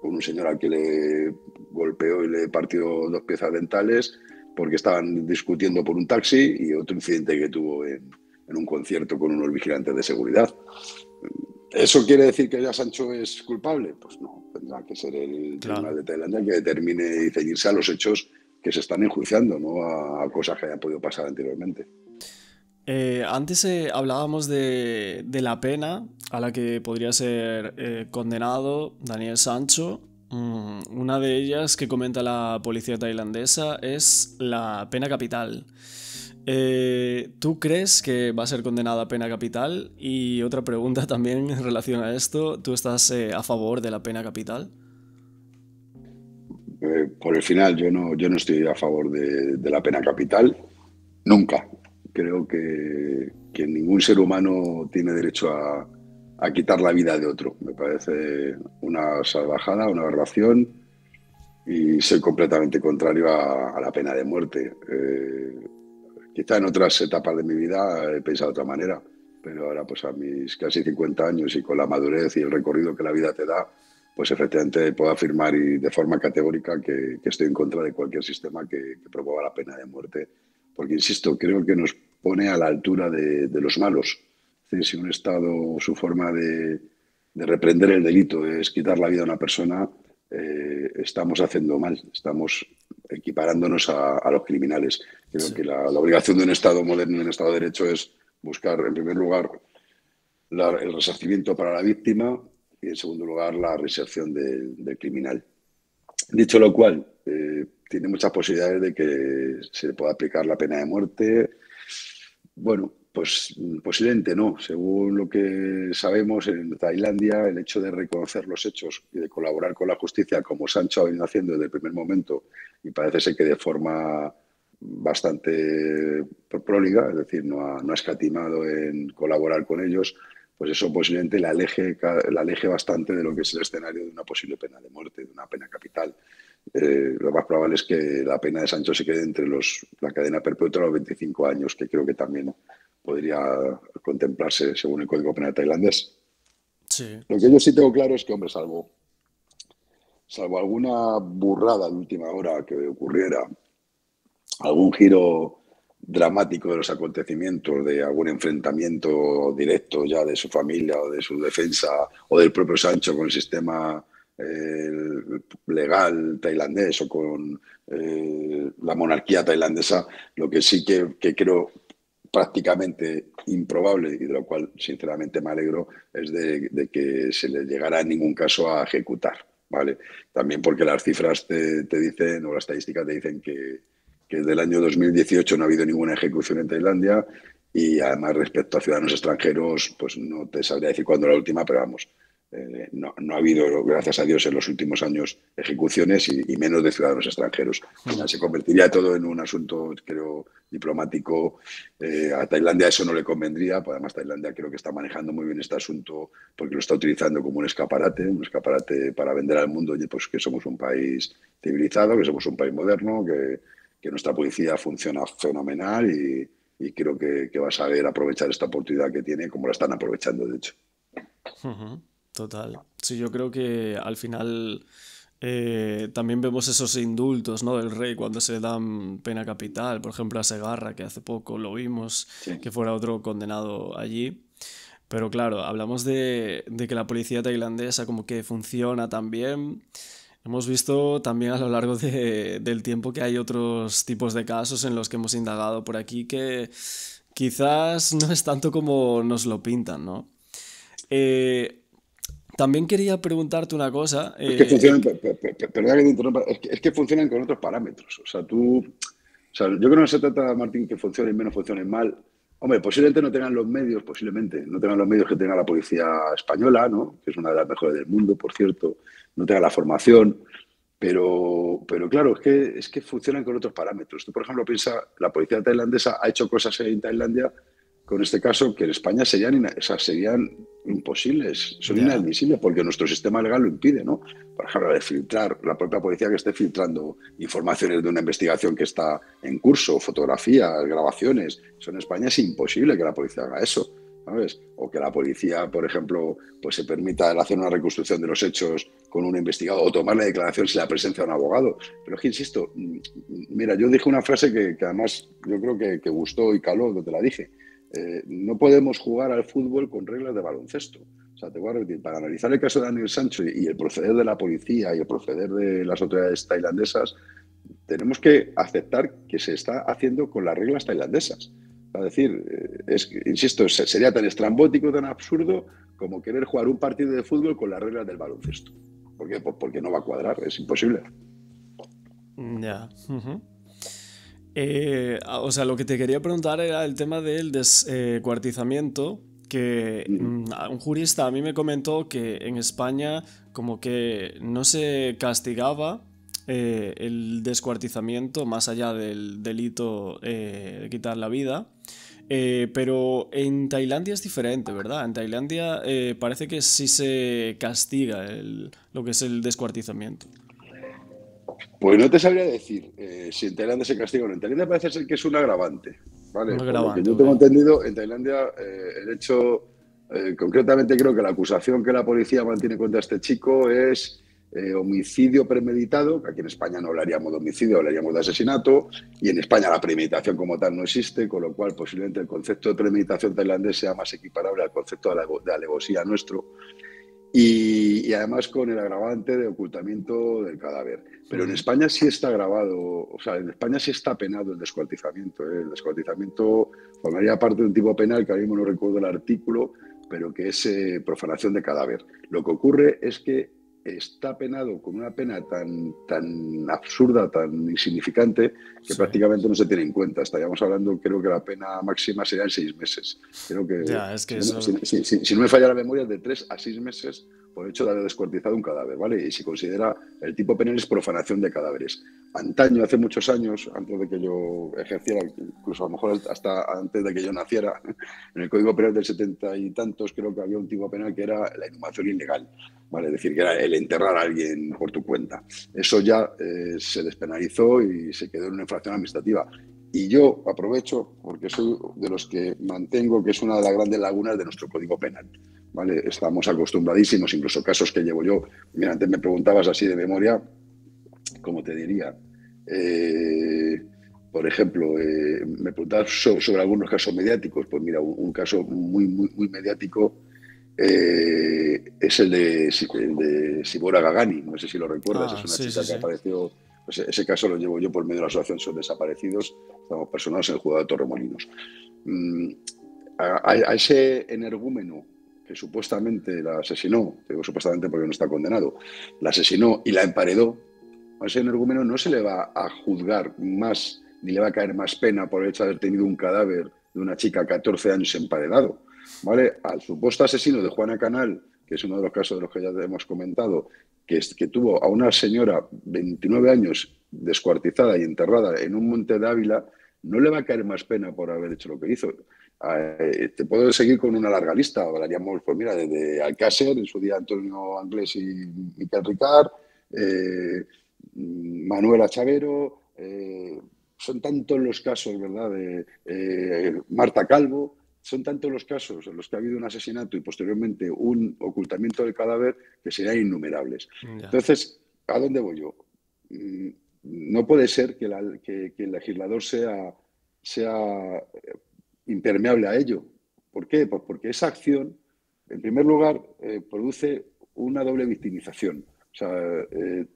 con un señor al que le golpeó y le partió dos piezas dentales porque estaban discutiendo por un taxi, y otro incidente que tuvo en, en un concierto con unos vigilantes de seguridad. ¿Eso quiere decir que ya Sancho es culpable? Pues no, tendrá que ser el claro. tribunal de Tailandia que determine y ceñirse a los hechos que se están enjuiciando, no a, a cosas que hayan podido pasar anteriormente. Eh, antes eh, hablábamos de, de la pena a la que podría ser eh, condenado Daniel Sancho. Mm, una de ellas que comenta la policía tailandesa es la pena capital. Eh, ¿Tú crees que va a ser condenada a pena capital? Y otra pregunta también en relación a esto, ¿tú estás eh, a favor de la pena capital? Eh, por el final, yo no, yo no estoy a favor de, de la pena capital, nunca. Creo que, que ningún ser humano tiene derecho a, a quitar la vida de otro. Me parece una salvajada, una aberración, y soy completamente contrario a, a la pena de muerte. Eh, quizá en otras etapas de mi vida he pensado de otra manera, pero ahora, pues a mis casi cincuenta años y con la madurez y el recorrido que la vida te da, pues efectivamente puedo afirmar y de forma categórica que, que estoy en contra de cualquier sistema que, que promueva la pena de muerte. Porque, insisto, creo que nos pone a la altura de, de los malos. Es decir, si un Estado, su forma de, de reprender el delito es quitar la vida a una persona, eh, estamos haciendo mal, estamos equiparándonos a, a los criminales. Creo sí. que la, la obligación de un Estado moderno y un Estado de Derecho es buscar, en primer lugar, la, el resarcimiento para la víctima y, en segundo lugar, la reinserción de, del criminal. Dicho lo cual, eh, tiene muchas posibilidades de que se pueda aplicar la pena de muerte. Bueno, pues posiblemente no. Según lo que sabemos, en Tailandia el hecho de reconocer los hechos y de colaborar con la justicia, como Sancho ha venido haciendo desde el primer momento, y parece ser que de forma bastante próliga, es decir, no ha, no ha escatimado en colaborar con ellos, pues eso posiblemente la aleje, la aleje bastante de lo que es el escenario de una posible pena de muerte, de una pena capital. Eh, lo más probable es que la pena de Sancho se quede entre los, la cadena perpetua a los veinticinco años, que creo que también podría contemplarse según el Código Penal tailandés. Sí. Lo que yo sí tengo claro es que, hombre, salvo, salvo alguna burrada de última hora que ocurriera, algún giro dramático de los acontecimientos, de algún enfrentamiento directo ya de su familia o de su defensa o del propio Sancho con el sistema eh, legal tailandés o con eh, la monarquía tailandesa, lo que sí que, que creo prácticamente improbable, y de lo cual sinceramente me alegro, es de, de que se le llegara en ningún caso a ejecutar, ¿vale? También porque las cifras te, te dicen, o las estadísticas te dicen que que desde el año dos mil dieciocho no ha habido ninguna ejecución en Tailandia, y además respecto a ciudadanos extranjeros, pues no te sabría decir cuándo la última, pero vamos, eh, no, no ha habido, gracias a Dios, en los últimos años ejecuciones y, y menos de ciudadanos extranjeros. Se convertiría todo en un asunto, creo, diplomático. Eh, a Tailandia eso no le convendría, pues además Tailandia creo que está manejando muy bien este asunto porque lo está utilizando como un escaparate, un escaparate para vender al mundo, oye, pues que somos un país civilizado, que somos un país moderno, que... que nuestra policía funciona fenomenal y, y creo que, que va a saber aprovechar esta oportunidad que tiene, como la están aprovechando, de hecho. Uh-huh. Total. Sí, yo creo que al final eh, también vemos esos indultos, ¿no?, del rey cuando se dan pena capital. Por ejemplo, a Segarra, que hace poco lo vimos, sí. que fuera otro condenado allí. Pero claro, hablamos de, de que la policía tailandesa como que funciona también. Hemos visto también a lo largo de, del tiempo que hay otros tipos de casos en los que hemos indagado por aquí que quizás no es tanto como nos lo pintan, ¿no? Eh, también quería preguntarte una cosa. Eh, es que funcionan, eh, perdón que te interrumpa, es que, es que funcionan con otros parámetros. O sea, tú... O sea, yo creo que no se trata, Martín, que funcionen bien o funcionen mal. Hombre, posiblemente no tengan los medios, posiblemente, no tengan los medios que tenga la policía española, ¿no? Que es una de las mejores del mundo, por cierto, no tenga la formación, pero, pero claro, es que, es que funcionan con otros parámetros. Tú, por ejemplo, piensa, la policía tailandesa ha hecho cosas en Tailandia, con este caso, que en España serían, o sea, serían imposibles, son yeah. inadmisibles, porque nuestro sistema legal lo impide, ¿no? Por ejemplo, de filtrar, la propia policía que esté filtrando informaciones de una investigación que está en curso, fotografías, grabaciones, eso en España es imposible que la policía haga eso, ¿sabes? O que la policía, por ejemplo, pues se permita hacer una reconstrucción de los hechos con un investigado o tomar la declaración sin la presencia de un abogado. Pero es que, insisto, mira, yo dije una frase que, que además yo creo que, que gustó y caló, no te la dije. Eh, no podemos jugar al fútbol con reglas de baloncesto. O sea, te voy a repetir, para analizar el caso de Daniel Sancho y el proceder de la policía y el proceder de las autoridades tailandesas, tenemos que aceptar que se está haciendo con las reglas tailandesas. Es decir, eh, es, insisto, sería tan estrambótico, tan absurdo como querer jugar un partido de fútbol con las reglas del baloncesto. ¿Por qué? Pues porque no va a cuadrar, es imposible. Ya. Yeah. Uh-huh. Eh, o sea, lo que te quería preguntar era el tema del descuartizamiento, eh, que mm, un jurista a mí me comentó que en España como que no se castigaba eh, el descuartizamiento más allá del delito eh, de quitar la vida, eh, pero en Tailandia es diferente, ¿verdad? En Tailandia eh, parece que sí se castiga el, lo que es el descuartizamiento. Pues no te sabría decir eh, si en Tailandia se castiga o no. En Tailandia parece ser que es un agravante, ¿vale? Un agravante, yo tengo entendido, en Tailandia eh, el hecho, eh, concretamente creo que la acusación que la policía mantiene contra este chico es eh, homicidio premeditado, que aquí en España no hablaríamos de homicidio, hablaríamos de asesinato, y en España la premeditación como tal no existe, con lo cual posiblemente el concepto de premeditación tailandés sea más equiparable al concepto de alevosía nuestro. Y, y además con el agravante de ocultamiento del cadáver. Pero en España sí está agravado, o sea, en España sí está penado el descuartizamiento, ¿eh? El descuartizamiento formaría parte de un tipo penal que ahora mismo no recuerdo el artículo, pero que es eh, profanación de cadáver. Lo que ocurre es que está penado con una pena tan, tan absurda, tan insignificante, que sí. prácticamente no se tiene en cuenta. Estaríamos hablando, creo que la pena máxima sería de seis meses. Creo que, ya, es que si, eso... no, si, si, si no me falla la memoria, de tres a seis meses por el hecho de haber descuartizado un cadáver, ¿vale? Y si considera el tipo penal es profanación de cadáveres. Antaño, hace muchos años, antes de que yo ejerciera, incluso a lo mejor hasta antes de que yo naciera, en el Código Penal del setenta y tantos, creo que había un tipo penal que era la inhumación ilegal, ¿vale? Es decir, que era el enterrar a alguien por tu cuenta. Eso ya eh, se despenalizó y se quedó en una infracción administrativa. Y yo aprovecho, porque soy de los que mantengo que es una de las grandes lagunas de nuestro Código Penal, ¿vale? Estamos acostumbradísimos, incluso casos que llevo yo. Mira, antes me preguntabas así de memoria, ¿cómo te diría? Eh, por ejemplo, eh, me preguntabas sobre, sobre algunos casos mediáticos. Pues mira, un, un caso muy, muy, muy mediático eh, es el de, el de Sibora Gagani. No sé si lo recuerdas, ah, es una sí, chica sí, que sí. apareció... Pues ese caso lo llevo yo por medio de la Asociación S O S Desaparecidos, estamos personados en el juzgado de Torremolinos. A, a ese energúmeno que supuestamente la asesinó, digo supuestamente porque no está condenado, la asesinó y la emparedó, a ese energúmeno no se le va a juzgar más, ni le va a caer más pena por el hecho de haber tenido un cadáver de una chica de catorce años emparedado, ¿vale? Al supuesto asesino de Juana Canal, que es uno de los casos de los que ya hemos comentado, que, es, que tuvo a una señora veintinueve años descuartizada y enterrada en un monte de Ávila, no le va a caer más pena por haber hecho lo que hizo. Eh, te puedo seguir con una larga lista, hablaríamos, pues mira, desde Alcácer, en su día Antonio Anglés y Miquel Ricard, eh, Manuela Chavero, eh, son tantos los casos, ¿verdad?, de eh, Marta Calvo. Son tantos los casos en los que ha habido un asesinato y posteriormente un ocultamiento del cadáver que serían innumerables. Ya. Entonces, ¿a dónde voy yo? No puede ser que, la, que, que el legislador sea, sea impermeable a ello. ¿Por qué? Pues porque esa acción, en primer lugar, eh, produce una doble victimización. O sea, eh,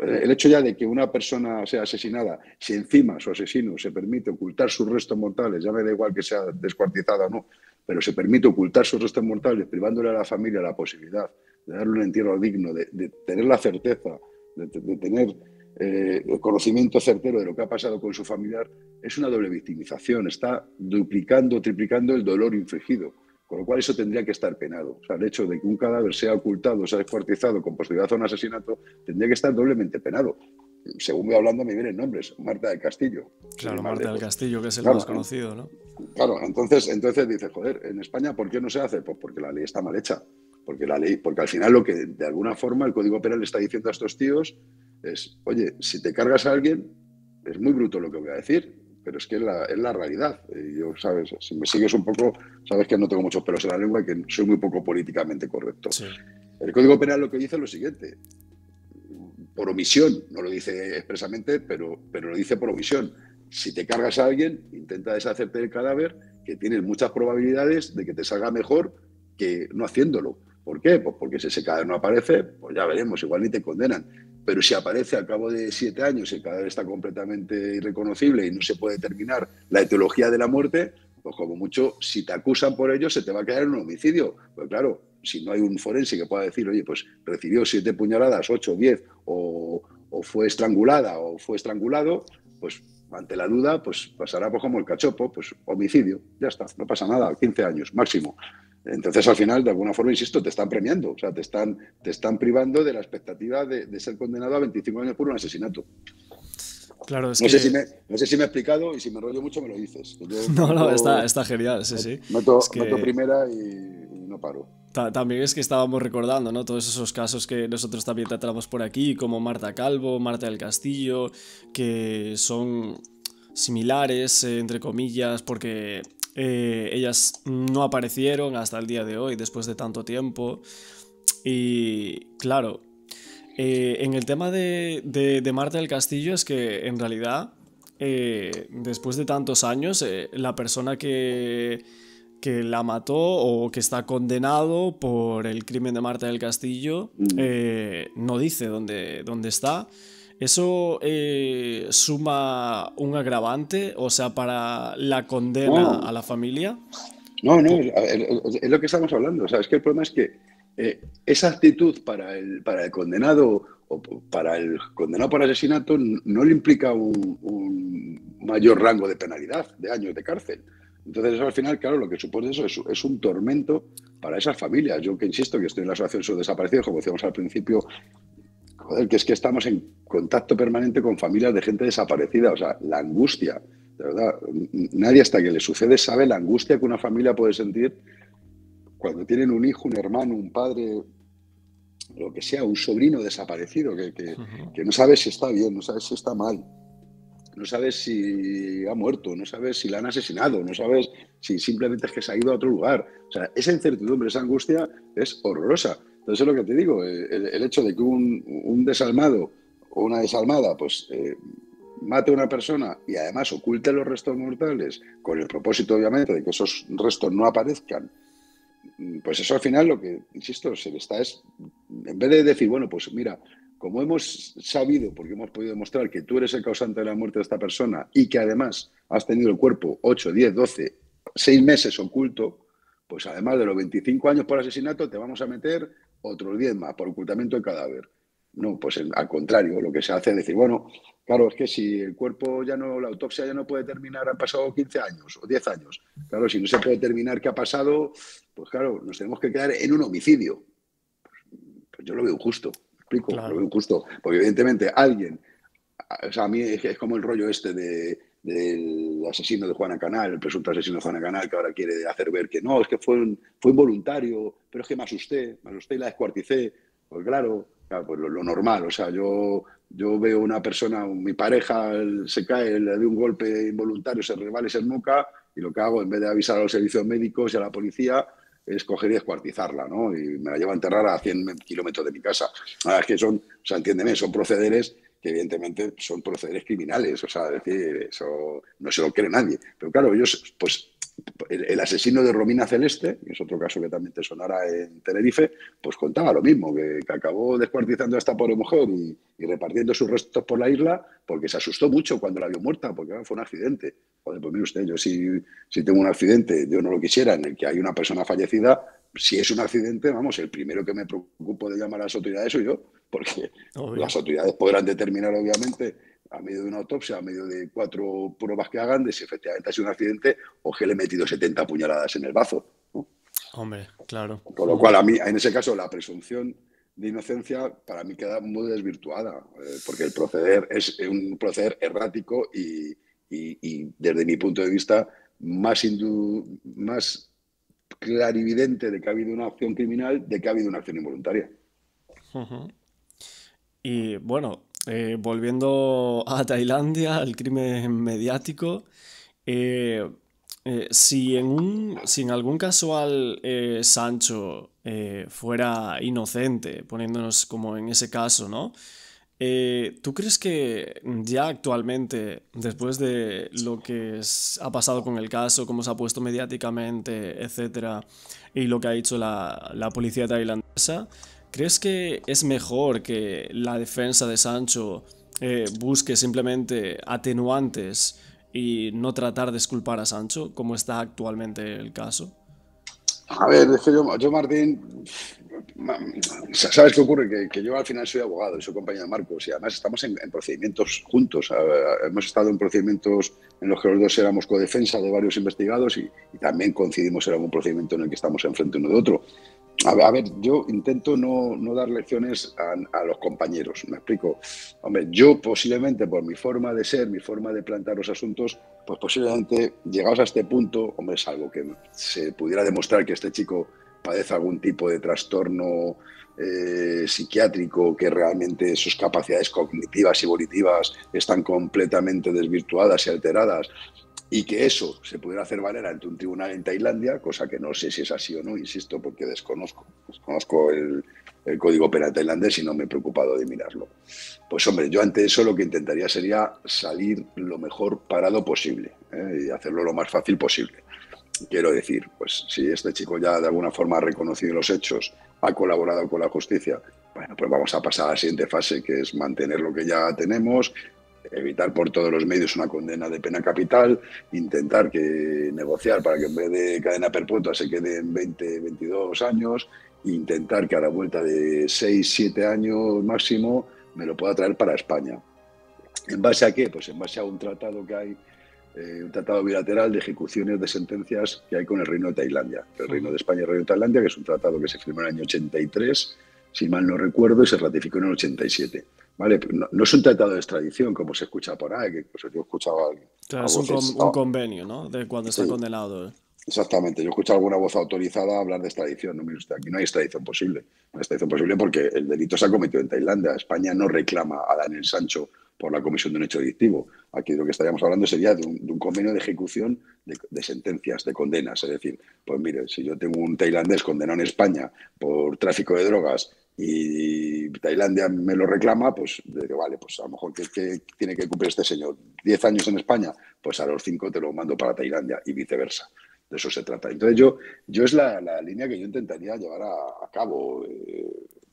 el hecho ya de que una persona sea asesinada, si encima su asesino se permite ocultar sus restos mortales, ya me da igual que sea descuartizada o no, pero se permite ocultar sus restos mortales, privándole a la familia la posibilidad de darle un entierro digno, de, de tener la certeza, de, de tener eh, el conocimiento certero de lo que ha pasado con su familiar, es una doble victimización, está duplicando, triplicando el dolor infligido, con lo cual eso tendría que estar penado. O sea, el hecho de que un cadáver sea ocultado, sea descuartizado con posibilidad de un asesinato, tendría que estar doblemente penado. Según voy hablando, me vienen nombres. Marta del Castillo. Claro, Marta del Castillo, que es el más conocido, ¿no? Claro, entonces, entonces dices, joder, en España, ¿por qué no se hace? Pues porque la ley está mal hecha. Porque la ley, porque al final lo que de alguna forma el Código Penal está diciendo a estos tíos es, oye, si te cargas a alguien, es muy bruto lo que voy a decir, pero es que es la, es la realidad. Y yo, sabes, si me sigues un poco, sabes que no tengo muchos pelos en la lengua y que soy muy poco políticamente correcto. Sí. El Código Penal lo que dice es lo siguiente. Por omisión, no lo dice expresamente, pero, pero lo dice por omisión. Si te cargas a alguien, intenta deshacerte del cadáver, que tienes muchas probabilidades de que te salga mejor que no haciéndolo. ¿Por qué? Pues porque si ese cadáver no aparece, pues ya veremos, igual ni te condenan. Pero si aparece al cabo de siete años y el cadáver está completamente irreconocible y no se puede determinar la etiología de la muerte, pues como mucho, si te acusan por ello, se te va a quedar en un homicidio. Pues claro, si no hay un forense que pueda decir, oye, pues recibió siete puñaladas, ocho, diez, o, o fue estrangulada o fue estrangulado, pues ante la duda, pues pasará pues, como el cachopo, pues homicidio, ya está, no pasa nada, quince años máximo. Entonces, al final, de alguna forma, insisto, te están premiando, o sea, te están, te están privando de la expectativa de, de ser condenado a veinticinco años por un asesinato. Claro, es no, que... sé si me, no sé si me he explicado y si me enrollo mucho me lo dices. Yo no, meto, no, está, está genial, sí, sí. Meto, es que... meto primera y, y no paro. También es que estábamos recordando, ¿no?, todos esos casos que nosotros también tratamos por aquí, como Marta Calvo, Marta del Castillo, que son similares, eh, entre comillas, porque eh, ellas no aparecieron hasta el día de hoy, después de tanto tiempo. Y claro, eh, en el tema de, de, de Marta del Castillo es que en realidad, eh, después de tantos años, eh, la persona que... que la mató o que está condenado por el crimen de Marta del Castillo, eh, no dice dónde, dónde está. ¿Eso eh, suma un agravante? O sea, para la condena no. a la familia. No, no, es lo que estamos hablando. O sea, es que el problema es que eh, esa actitud para el, para el condenado o para el condenado por asesinato no le implica un, un mayor rango de penalidad, de años de cárcel. Entonces, eso al final, claro, lo que supone eso es, es un tormento para esas familias. Yo que insisto que estoy en la asociación S O S Desaparecidos, como decíamos al principio, joder, que es que estamos en contacto permanente con familias de gente desaparecida. O sea, la angustia, de verdad, nadie hasta que le sucede sabe la angustia que una familia puede sentir cuando tienen un hijo, un hermano, un padre, lo que sea, un sobrino desaparecido, que, que, uh-huh. que no sabe si está bien, no sabe si está mal. No sabes si ha muerto, no sabes si la han asesinado, no sabes si simplemente es que se ha ido a otro lugar. O sea, esa incertidumbre, esa angustia es horrorosa. Entonces es lo que te digo, el, el hecho de que un, un desalmado o una desalmada pues, eh, mate a una persona y además oculte los restos mortales con el propósito, obviamente, de que esos restos no aparezcan, pues eso al final lo que, insisto, se le está es, en vez de decir, bueno, pues mira, como hemos sabido, porque hemos podido demostrar que tú eres el causante de la muerte de esta persona y que además has tenido el cuerpo ocho, diez, doce, seis meses oculto, pues además de los veinticinco años por asesinato te vamos a meter otros diez más por ocultamiento del cadáver. No, pues al contrario, lo que se hace es decir, bueno, claro, es que si el cuerpo ya no, la autopsia ya no puede terminar, han pasado quince años o diez años. Claro, si no se puede determinar qué ha pasado, pues claro, nos tenemos que quedar en un homicidio. Pues yo lo veo injusto. Explico, claro. Lo veo injusto, porque evidentemente alguien, o sea, a mí es, es como el rollo este de, del asesino de Juana Canal, el presunto asesino de Juana Canal, que ahora quiere hacer ver que no, es que fue, un, fue involuntario, pero es que me asusté, me asusté y la descuarticé. Pues claro, claro pues lo, lo normal, o sea, yo, yo veo una persona, mi pareja se cae, le doy un golpe involuntario, se resbala y se esnuca, y lo que hago, en vez de avisar a los servicios médicos y a la policía, es coger y descuartizarla, ¿no? Y me la llevo a enterrar a cien kilómetros de mi casa. Ah, es que son, o sea, entiéndeme, son procederes que evidentemente son procederes criminales, o sea, es decir, eso no se lo cree nadie. Pero claro, ellos, pues, el, el asesino de Romina Celeste, que es otro caso que también te sonará en Tenerife, pues contaba lo mismo, que, que acabó descuartizando a esta pobre mujer y, y repartiendo sus restos por la isla porque se asustó mucho cuando la vio muerta, porque fue un accidente. Joder, pues mire usted, yo si, si tengo un accidente, yo no lo quisiera, en el que hay una persona fallecida, si es un accidente, vamos, el primero que me preocupo de llamar a las autoridades soy yo, porque obvio, las autoridades podrán determinar, obviamente, a medio de una autopsia, a medio de cuatro pruebas que hagan, de si efectivamente ha sido un accidente o que le he metido setenta puñaladas en el bazo, ¿no? Hombre, claro. Con lo cual, a mí, en ese caso, la presunción de inocencia para mí queda muy desvirtuada, eh, porque el proceder es un proceder errático y, y, y desde mi punto de vista, más, indu más clarividente de que ha habido una acción criminal de que ha habido una acción involuntaria. Uh-huh. Y bueno, eh, volviendo a Tailandia, al crimen mediático, eh, eh, si, en un, si en algún casual eh, Sancho eh, fuera inocente, poniéndonos como en ese caso, ¿no? Eh, ¿Tú crees que ya actualmente, después de lo que ha pasado con el caso, cómo se ha puesto mediáticamente, etcétera, y lo que ha hecho la, la policía tailandesa, crees que es mejor que la defensa de Sancho eh, busque simplemente atenuantes y no tratar de exculpar a Sancho, como está actualmente el caso? A ver, es que yo, yo Martín, ¿sabes qué ocurre? Que, que yo al final soy abogado y soy compañero de Marcos y además estamos en, en procedimientos juntos. Hemos estado en procedimientos en los que los dos éramos codefensa de varios investigados y, y también coincidimos en algún procedimiento en el que estamos enfrente uno de otro. A ver, a ver yo intento no, no dar lecciones a, a los compañeros, ¿me explico? Hombre, yo posiblemente por mi forma de ser, mi forma de plantear los asuntos, pues posiblemente llegados a este punto, hombre, salvo que se pudiera demostrar que este chico padece algún tipo de trastorno eh, psiquiátrico, que realmente sus capacidades cognitivas y volitivas están completamente desvirtuadas y alteradas, y que eso se pudiera hacer valer ante un tribunal en Tailandia, cosa que no sé si es así o no, insisto, porque desconozco, desconozco el, el código penal tailandés y no me he preocupado de mirarlo. Pues hombre, yo ante eso lo que intentaría sería salir lo mejor parado posible, ¿eh? Y hacerlo lo más fácil posible. Quiero decir, pues si este chico ya de alguna forma ha reconocido los hechos, ha colaborado con la justicia, bueno, pues vamos a pasar a la siguiente fase, que es mantener lo que ya tenemos, evitar por todos los medios una condena de pena capital, intentar que negociar para que en vez de cadena perpetua se quede en veinte, veintidós años, intentar que a la vuelta de seis, siete años máximo me lo pueda traer para España. ¿En base a qué? Pues en base a un tratado que hay, eh, un tratado bilateral de ejecuciones de sentencias que hay con el Reino de Tailandia, el Reino de España y el Reino de Tailandia, que es un tratado que se firmó en el año ochenta y tres, si mal no recuerdo, y se ratificó en el ochenta y siete. Vale, no, no es un tratado de extradición, como se escucha por ahí, que pues, yo he escuchado... Claro, es un, con, un convenio, ¿no?, de cuando está sí, condenado. ¿Eh? Exactamente. Yo he escuchado alguna voz autorizada hablar de extradición. No, mire usted, aquí no hay extradición posible. No hay extradición posible porque el delito se ha cometido en Tailandia. España no reclama a Daniel Sancho por la comisión de un hecho delictivo. Aquí de lo que estaríamos hablando sería de un, de un convenio de ejecución de, de sentencias, de condenas. Es decir, pues mire, si yo tengo un tailandés condenado en España por tráfico de drogas y Tailandia me lo reclama, pues digo, vale, pues a lo mejor que, que tiene que cumplir este señor diez años en España, pues a los cinco te lo mando para Tailandia y viceversa. De eso se trata. Entonces yo, yo es la, la línea que yo intentaría llevar a, a cabo. Eh,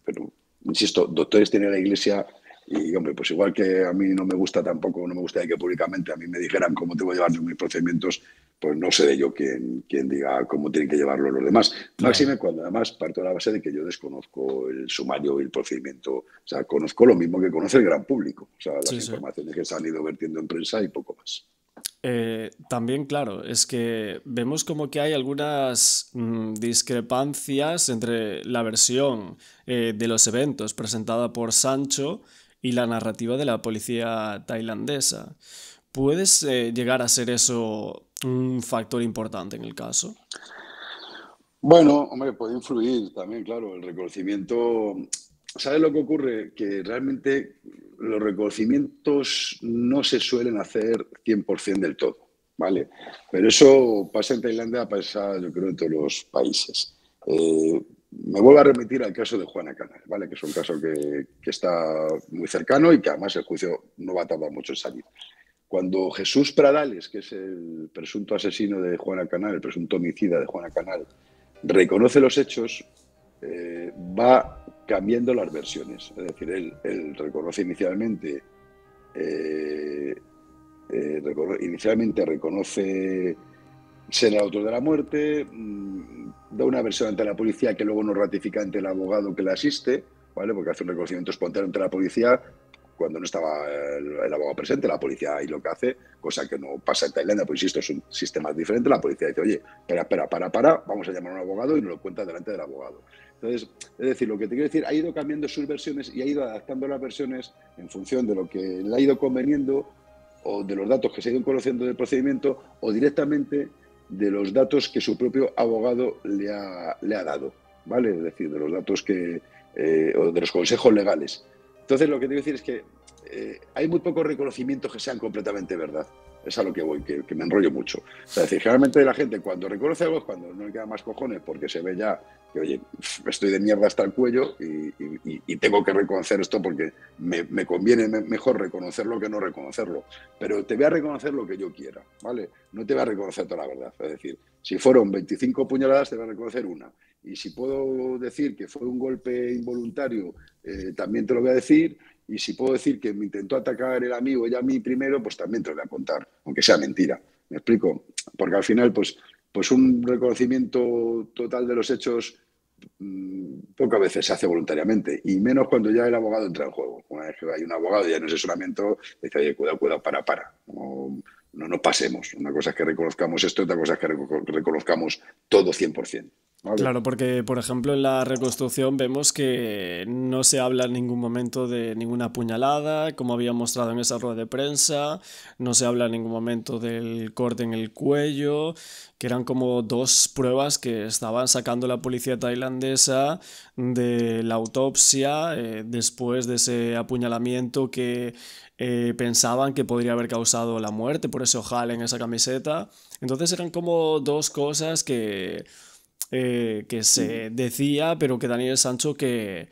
pero, insisto, doctores tiene la Iglesia y, hombre, pues igual que a mí no me gusta tampoco, no me gustaría que públicamente a mí me dijeran cómo tengo que llevar mis procedimientos, pues no seré yo quien, quien diga cómo tienen que llevarlo los demás. Máxime cuando además parto de la base de que yo desconozco el sumario y el procedimiento. O sea, conozco lo mismo que conoce el gran público. O sea, las sí, informaciones sí. que se han ido vertiendo en prensa y poco más. Eh, también, claro, es que vemos como que hay algunas mmm, discrepancias entre la versión eh, de los eventos presentada por Sancho y la narrativa de la policía tailandesa. ¿Puedes eh, llegar a ser eso un factor importante en el caso? Bueno, hombre, puede influir también, claro, el reconocimiento. ¿Sabes lo que ocurre? Que realmente los reconocimientos no se suelen hacer cien por cien del todo, ¿vale? Pero eso pasa en Tailandia, pasa yo creo en todos los países. Eh, me vuelvo a remitir al caso de Juana Canal, ¿vale? Que es un caso que, que está muy cercano y que además el juicio no va a tardar mucho en salir. Cuando Jesús Pradales, que es el presunto asesino de Juana Canal, el presunto homicida de Juana Canal, reconoce los hechos, eh, va cambiando las versiones. Es decir, él, él reconoce inicialmente, eh, eh, recono inicialmente reconoce ser el autor de la muerte, mmm, da una versión ante la policía que luego no ratifica ante el abogado que la asiste, ¿vale? Porque hace un reconocimiento espontáneo entre la policía cuando no estaba el, el abogado presente, la policía ahí lo que hace, cosa que no pasa en Tailandia, pues insisto, es un sistema diferente, la policía dice, oye, espera, espera, para, para, vamos a llamar a un abogado y nos lo cuenta delante del abogado. Entonces, es decir, lo que te quiero decir, ha ido cambiando sus versiones y ha ido adaptando las versiones en función de lo que le ha ido conveniendo o de los datos que se ha ido conociendo del procedimiento o directamente de los datos que su propio abogado le ha, le ha dado, ¿vale? Es decir, de los datos que, eh, o de los consejos legales. Entonces, lo que te quiero decir es que eh, hay muy pocos reconocimientos que sean completamente verdad. Es a lo que voy, que, que me enrollo mucho. O sea, es decir, generalmente la gente cuando reconoce algo es cuando no le queda más cojones porque se ve ya que, oye, estoy de mierda hasta el cuello y, y, y tengo que reconocer esto porque me, me conviene mejor reconocerlo que no reconocerlo. Pero te voy a reconocer lo que yo quiera, ¿vale? No te voy a reconocer toda la verdad. Es decir, si fueron veinticinco puñaladas, te voy a reconocer una. Y si puedo decir que fue un golpe involuntario, eh, también te lo voy a decir. Y si puedo decir que me intentó atacar el amigo, ella a mí primero, pues también te lo voy a contar, aunque sea mentira. ¿Me explico? Porque al final, pues, pues un reconocimiento total de los hechos mmm, pocas veces se hace voluntariamente, y menos cuando ya el abogado entra en juego. Una vez que hay un abogado y hay un asesoramiento, dice, oye, cuidado, cuidado, para, para. No, no nos pasemos. Una cosa es que reconozcamos esto, otra cosa es que reconozcamos todo cien por cien. Vale. Claro, porque por ejemplo en la reconstrucción vemos que no se habla en ningún momento de ninguna puñalada, como había mostrado en esa rueda de prensa, no se habla en ningún momento del corte en el cuello, que eran como dos pruebas que estaban sacando la policía tailandesa de la autopsia eh, después de ese apuñalamiento que eh, pensaban que podría haber causado la muerte, por ese ojal en esa camiseta. Entonces eran como dos cosas que... Eh, que se decía, pero que Daniel Sancho que,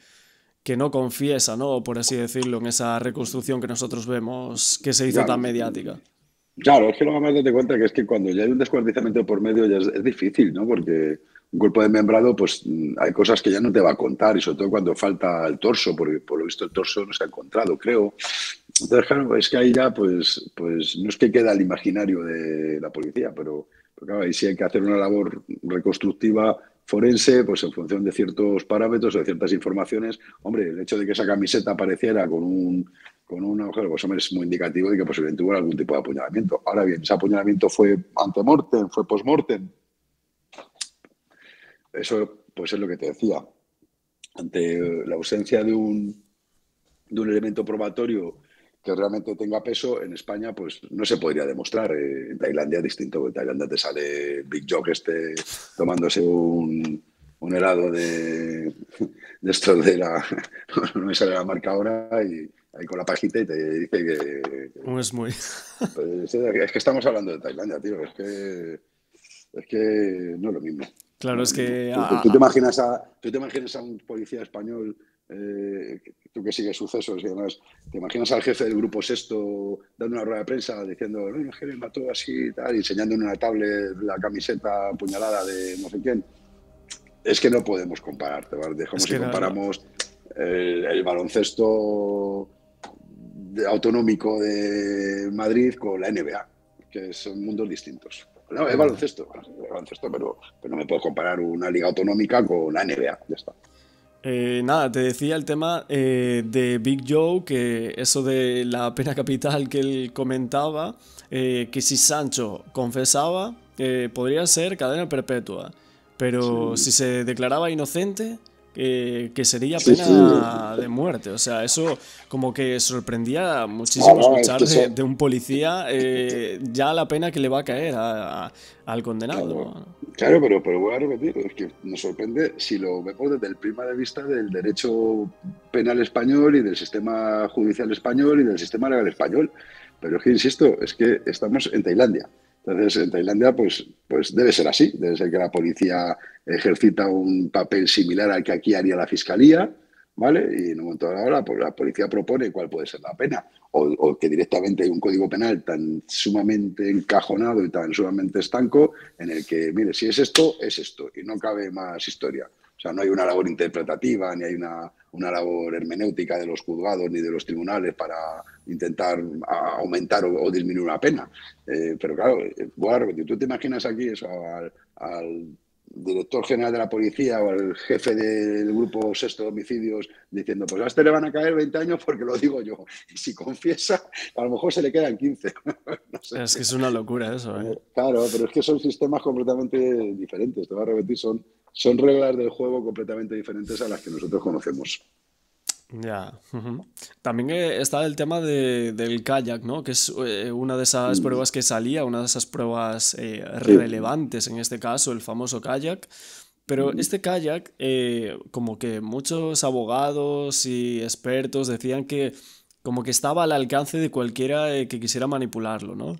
que no confiesa, ¿no? Por así decirlo, en esa reconstrucción que nosotros vemos que se hizo claro, tan mediática. Claro, es que lo más date cuenta que es que cuando ya hay un descuartizamiento por medio ya es, es difícil, ¿no? Porque un cuerpo desmembrado, pues hay cosas que ya no te va a contar, y sobre todo cuando falta el torso, porque por lo visto el torso no se ha encontrado, creo. Entonces, claro, es que ahí ya, pues, pues no es que queda el imaginario de la policía, pero... Claro, y si hay que hacer una labor reconstructiva forense, pues en función de ciertos parámetros o de ciertas informaciones, hombre, el hecho de que esa camiseta apareciera con un con una agujero, pues hombre, es muy indicativo de que posiblemente hubo algún tipo de apuñalamiento. Ahora bien, ese apuñalamiento fue antemortem, fue postmortem. Eso, pues es lo que te decía. Ante la ausencia de un, de un elemento probatorio que realmente tenga peso, en España pues no se podría demostrar. En Tailandia es distinto, en Tailandia te sale Big Jock este tomándose un, un helado de, de esto de la... no me sale la marca ahora, y ahí con la pajita y te dice que... No es muy... Pues, es que estamos hablando de Tailandia, tío, es que, es que no es lo mismo. Claro, es que... Tú, tú, tú, te, imaginas a, tú te imaginas a un policía español... Eh, tú que sigues sucesos y demás, te imaginas al jefe del grupo sexto dando una rueda de prensa diciendo, no, Jerez mató así y tal, y enseñando en una tablet la camiseta apuñalada de no sé quién. Es que no podemos compararte, ¿vale? Dejamos es que y comparamos no, no. El, el baloncesto de, autonómico de Madrid con la N B A, que son mundos distintos. No, es baloncesto, es baloncesto, pero, pero no me puedo comparar una liga autonómica con la N B A, ya está. Eh, nada, te decía el tema eh, de Big Joe, que eso de la pena capital que él comentaba, eh, que si Sancho confesaba, eh, podría ser cadena perpetua, pero sí. Si se declaraba inocente, eh, que sería pena sí, sí. de muerte. O sea, eso como que sorprendía muchísimo ah, escuchar es que de, de un policía eh, ya la pena que le va a caer a, a, al condenado. Claro. ¿No? Claro, pero, pero voy a repetir, es que nos sorprende si lo vemos desde el prisma de vista del derecho penal español y del sistema judicial español y del sistema legal español. Pero es que, insisto, es que estamos en Tailandia. Entonces, en Tailandia, pues, pues debe ser así. Debe ser que la policía ejercita un papel similar al que aquí haría la fiscalía, ¿vale? Y en un momento de la hora, pues la policía propone cuál puede ser la pena. O, o que directamente hay un código penal tan sumamente encajonado y tan sumamente estanco en el que, mire, si es esto, es esto, y no cabe más historia. O sea, no hay una labor interpretativa, ni hay una, una labor hermenéutica de los juzgados ni de los tribunales para intentar aumentar o, o disminuir una pena. Eh, pero claro, voy a repetir, tú te imaginas aquí eso al, al director general de la policía o al jefe del grupo sexto de homicidios diciendo, pues a este le van a caer veinte años porque lo digo yo. Y si confiesa, a lo mejor se le quedan quince. No sé. Es que es una locura eso, ¿eh? Claro, pero es que son sistemas completamente diferentes. Te voy a repetir, son, son reglas del juego completamente diferentes a las que nosotros conocemos. Ya. Uh-huh. También está el tema de, del kayak, ¿no? Que es eh, una de esas pruebas que salía, una de esas pruebas eh, sí. relevantes, en este caso, el famoso kayak. Pero uh-huh. este kayak, eh, como que muchos abogados y expertos decían que como que estaba al alcance de cualquiera eh, que quisiera manipularlo, ¿no?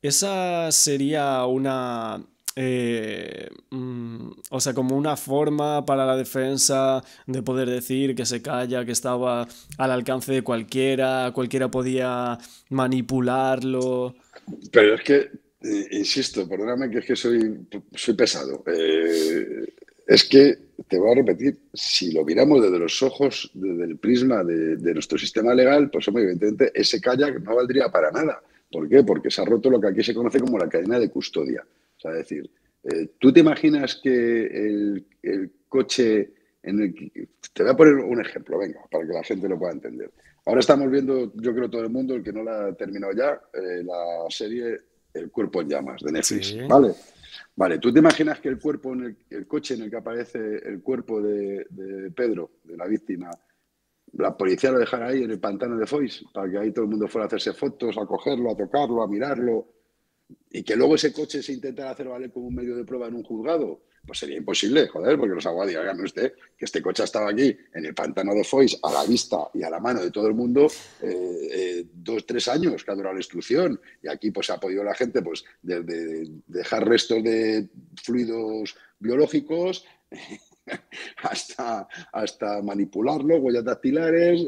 Esa sería una... Eh, mm, o sea, como una forma para la defensa de poder decir que ese kayak estaba al alcance de cualquiera, cualquiera podía manipularlo. Pero es que, eh, insisto, perdóname que es que soy, soy pesado. Eh, es que, te voy a repetir, si lo miramos desde los ojos, desde el prisma de, de nuestro sistema legal, pues muy evidentemente ese kayak no valdría para nada. ¿Por qué? Porque se ha roto lo que aquí se conoce como la cadena de custodia. Es decir, ¿tú te imaginas que el, el coche en el que... Te voy a poner un ejemplo, venga, para que la gente lo pueda entender. Ahora estamos viendo, yo creo todo el mundo, el que no la ha terminado ya, eh, la serie El cuerpo en llamas, de Netflix, sí. ¿Vale? Vale, ¿tú te imaginas que el cuerpo en el, el coche en el que aparece el cuerpo de, de Pedro, de la víctima, la policía lo dejara ahí en el pantano de Foix para que ahí todo el mundo fuera a hacerse fotos, a cogerlo, a tocarlo, a mirarlo? Y que luego ese coche se intentara hacer valer como un medio de prueba en un juzgado, pues sería imposible, joder, porque los abogados dirían, usted, que este coche ha estado aquí, en el pantano de Foix, a la vista y a la mano de todo el mundo, eh, eh, dos, tres años que ha durado la instrucción, y aquí pues ha podido la gente pues desde dejar restos de fluidos biológicos hasta, hasta manipularlo, huellas dactilares,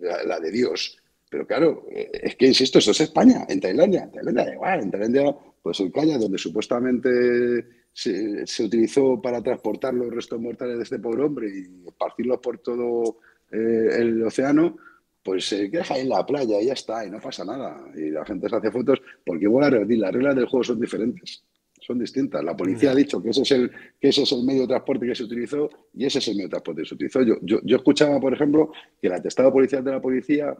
la, la de Dios. Pero claro, es que insisto, eso es España, en Tailandia, en Tailandia da igual, en Tailandia, pues el kayak donde supuestamente se, se utilizó para transportar los restos mortales de este pobre hombre y esparcirlos por todo eh, el océano, pues se eh, deja ahí en la playa y ya está, y no pasa nada. Y la gente se hace fotos, porque voy a repetir, las reglas del juego son diferentes, son distintas. La policía ha dicho que ese es el, que ese es el medio de transporte que se utilizó y ese es el medio de transporte que se utilizó. Yo, yo, yo escuchaba, por ejemplo, que el atestado policial de la policía...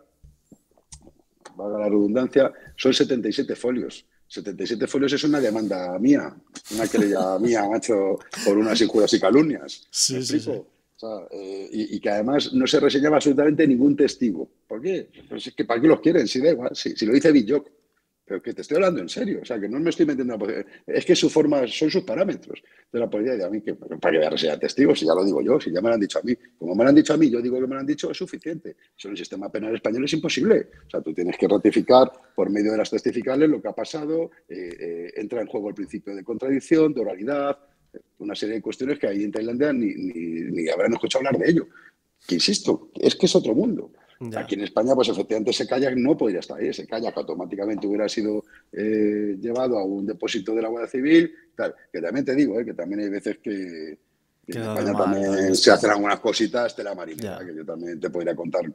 valga la redundancia, son setenta y siete folios. setenta y siete folios es una demanda mía, una querella mía, macho, por unas injurias y calumnias. Sí, sí, sí. O sea, eh, y, y que además no se reseñaba absolutamente ningún testigo. ¿Por qué? Pues es que ¿para qué los quieren? Si da igual, si, si lo dice Billoc. Pero que te estoy hablando en serio, o sea, que no me estoy metiendo en la posición. Es que su forma, son sus parámetros de la policía. Y a mí, que, ¿para que voy a reseñar testigos? Si ya lo digo yo, si ya me lo han dicho a mí. Como me lo han dicho a mí, yo digo que me lo han dicho, es suficiente. Eso en el sistema penal español es imposible. O sea, tú tienes que ratificar por medio de las testificales lo que ha pasado, eh, eh, entra en juego el principio de contradicción, de oralidad, una serie de cuestiones que ahí en Tailandia ni, ni, ni habrán escuchado hablar de ello. Que insisto, es que es otro mundo. Ya. Aquí en España, pues efectivamente ese kayak no podría estar ahí, ese kayak automáticamente hubiera sido eh, llevado a un depósito de la Guardia Civil, tal. Que también te digo, eh, que también hay veces que, que en España mal, también es. se hacen algunas cositas de la marinera, que yo también te podría contar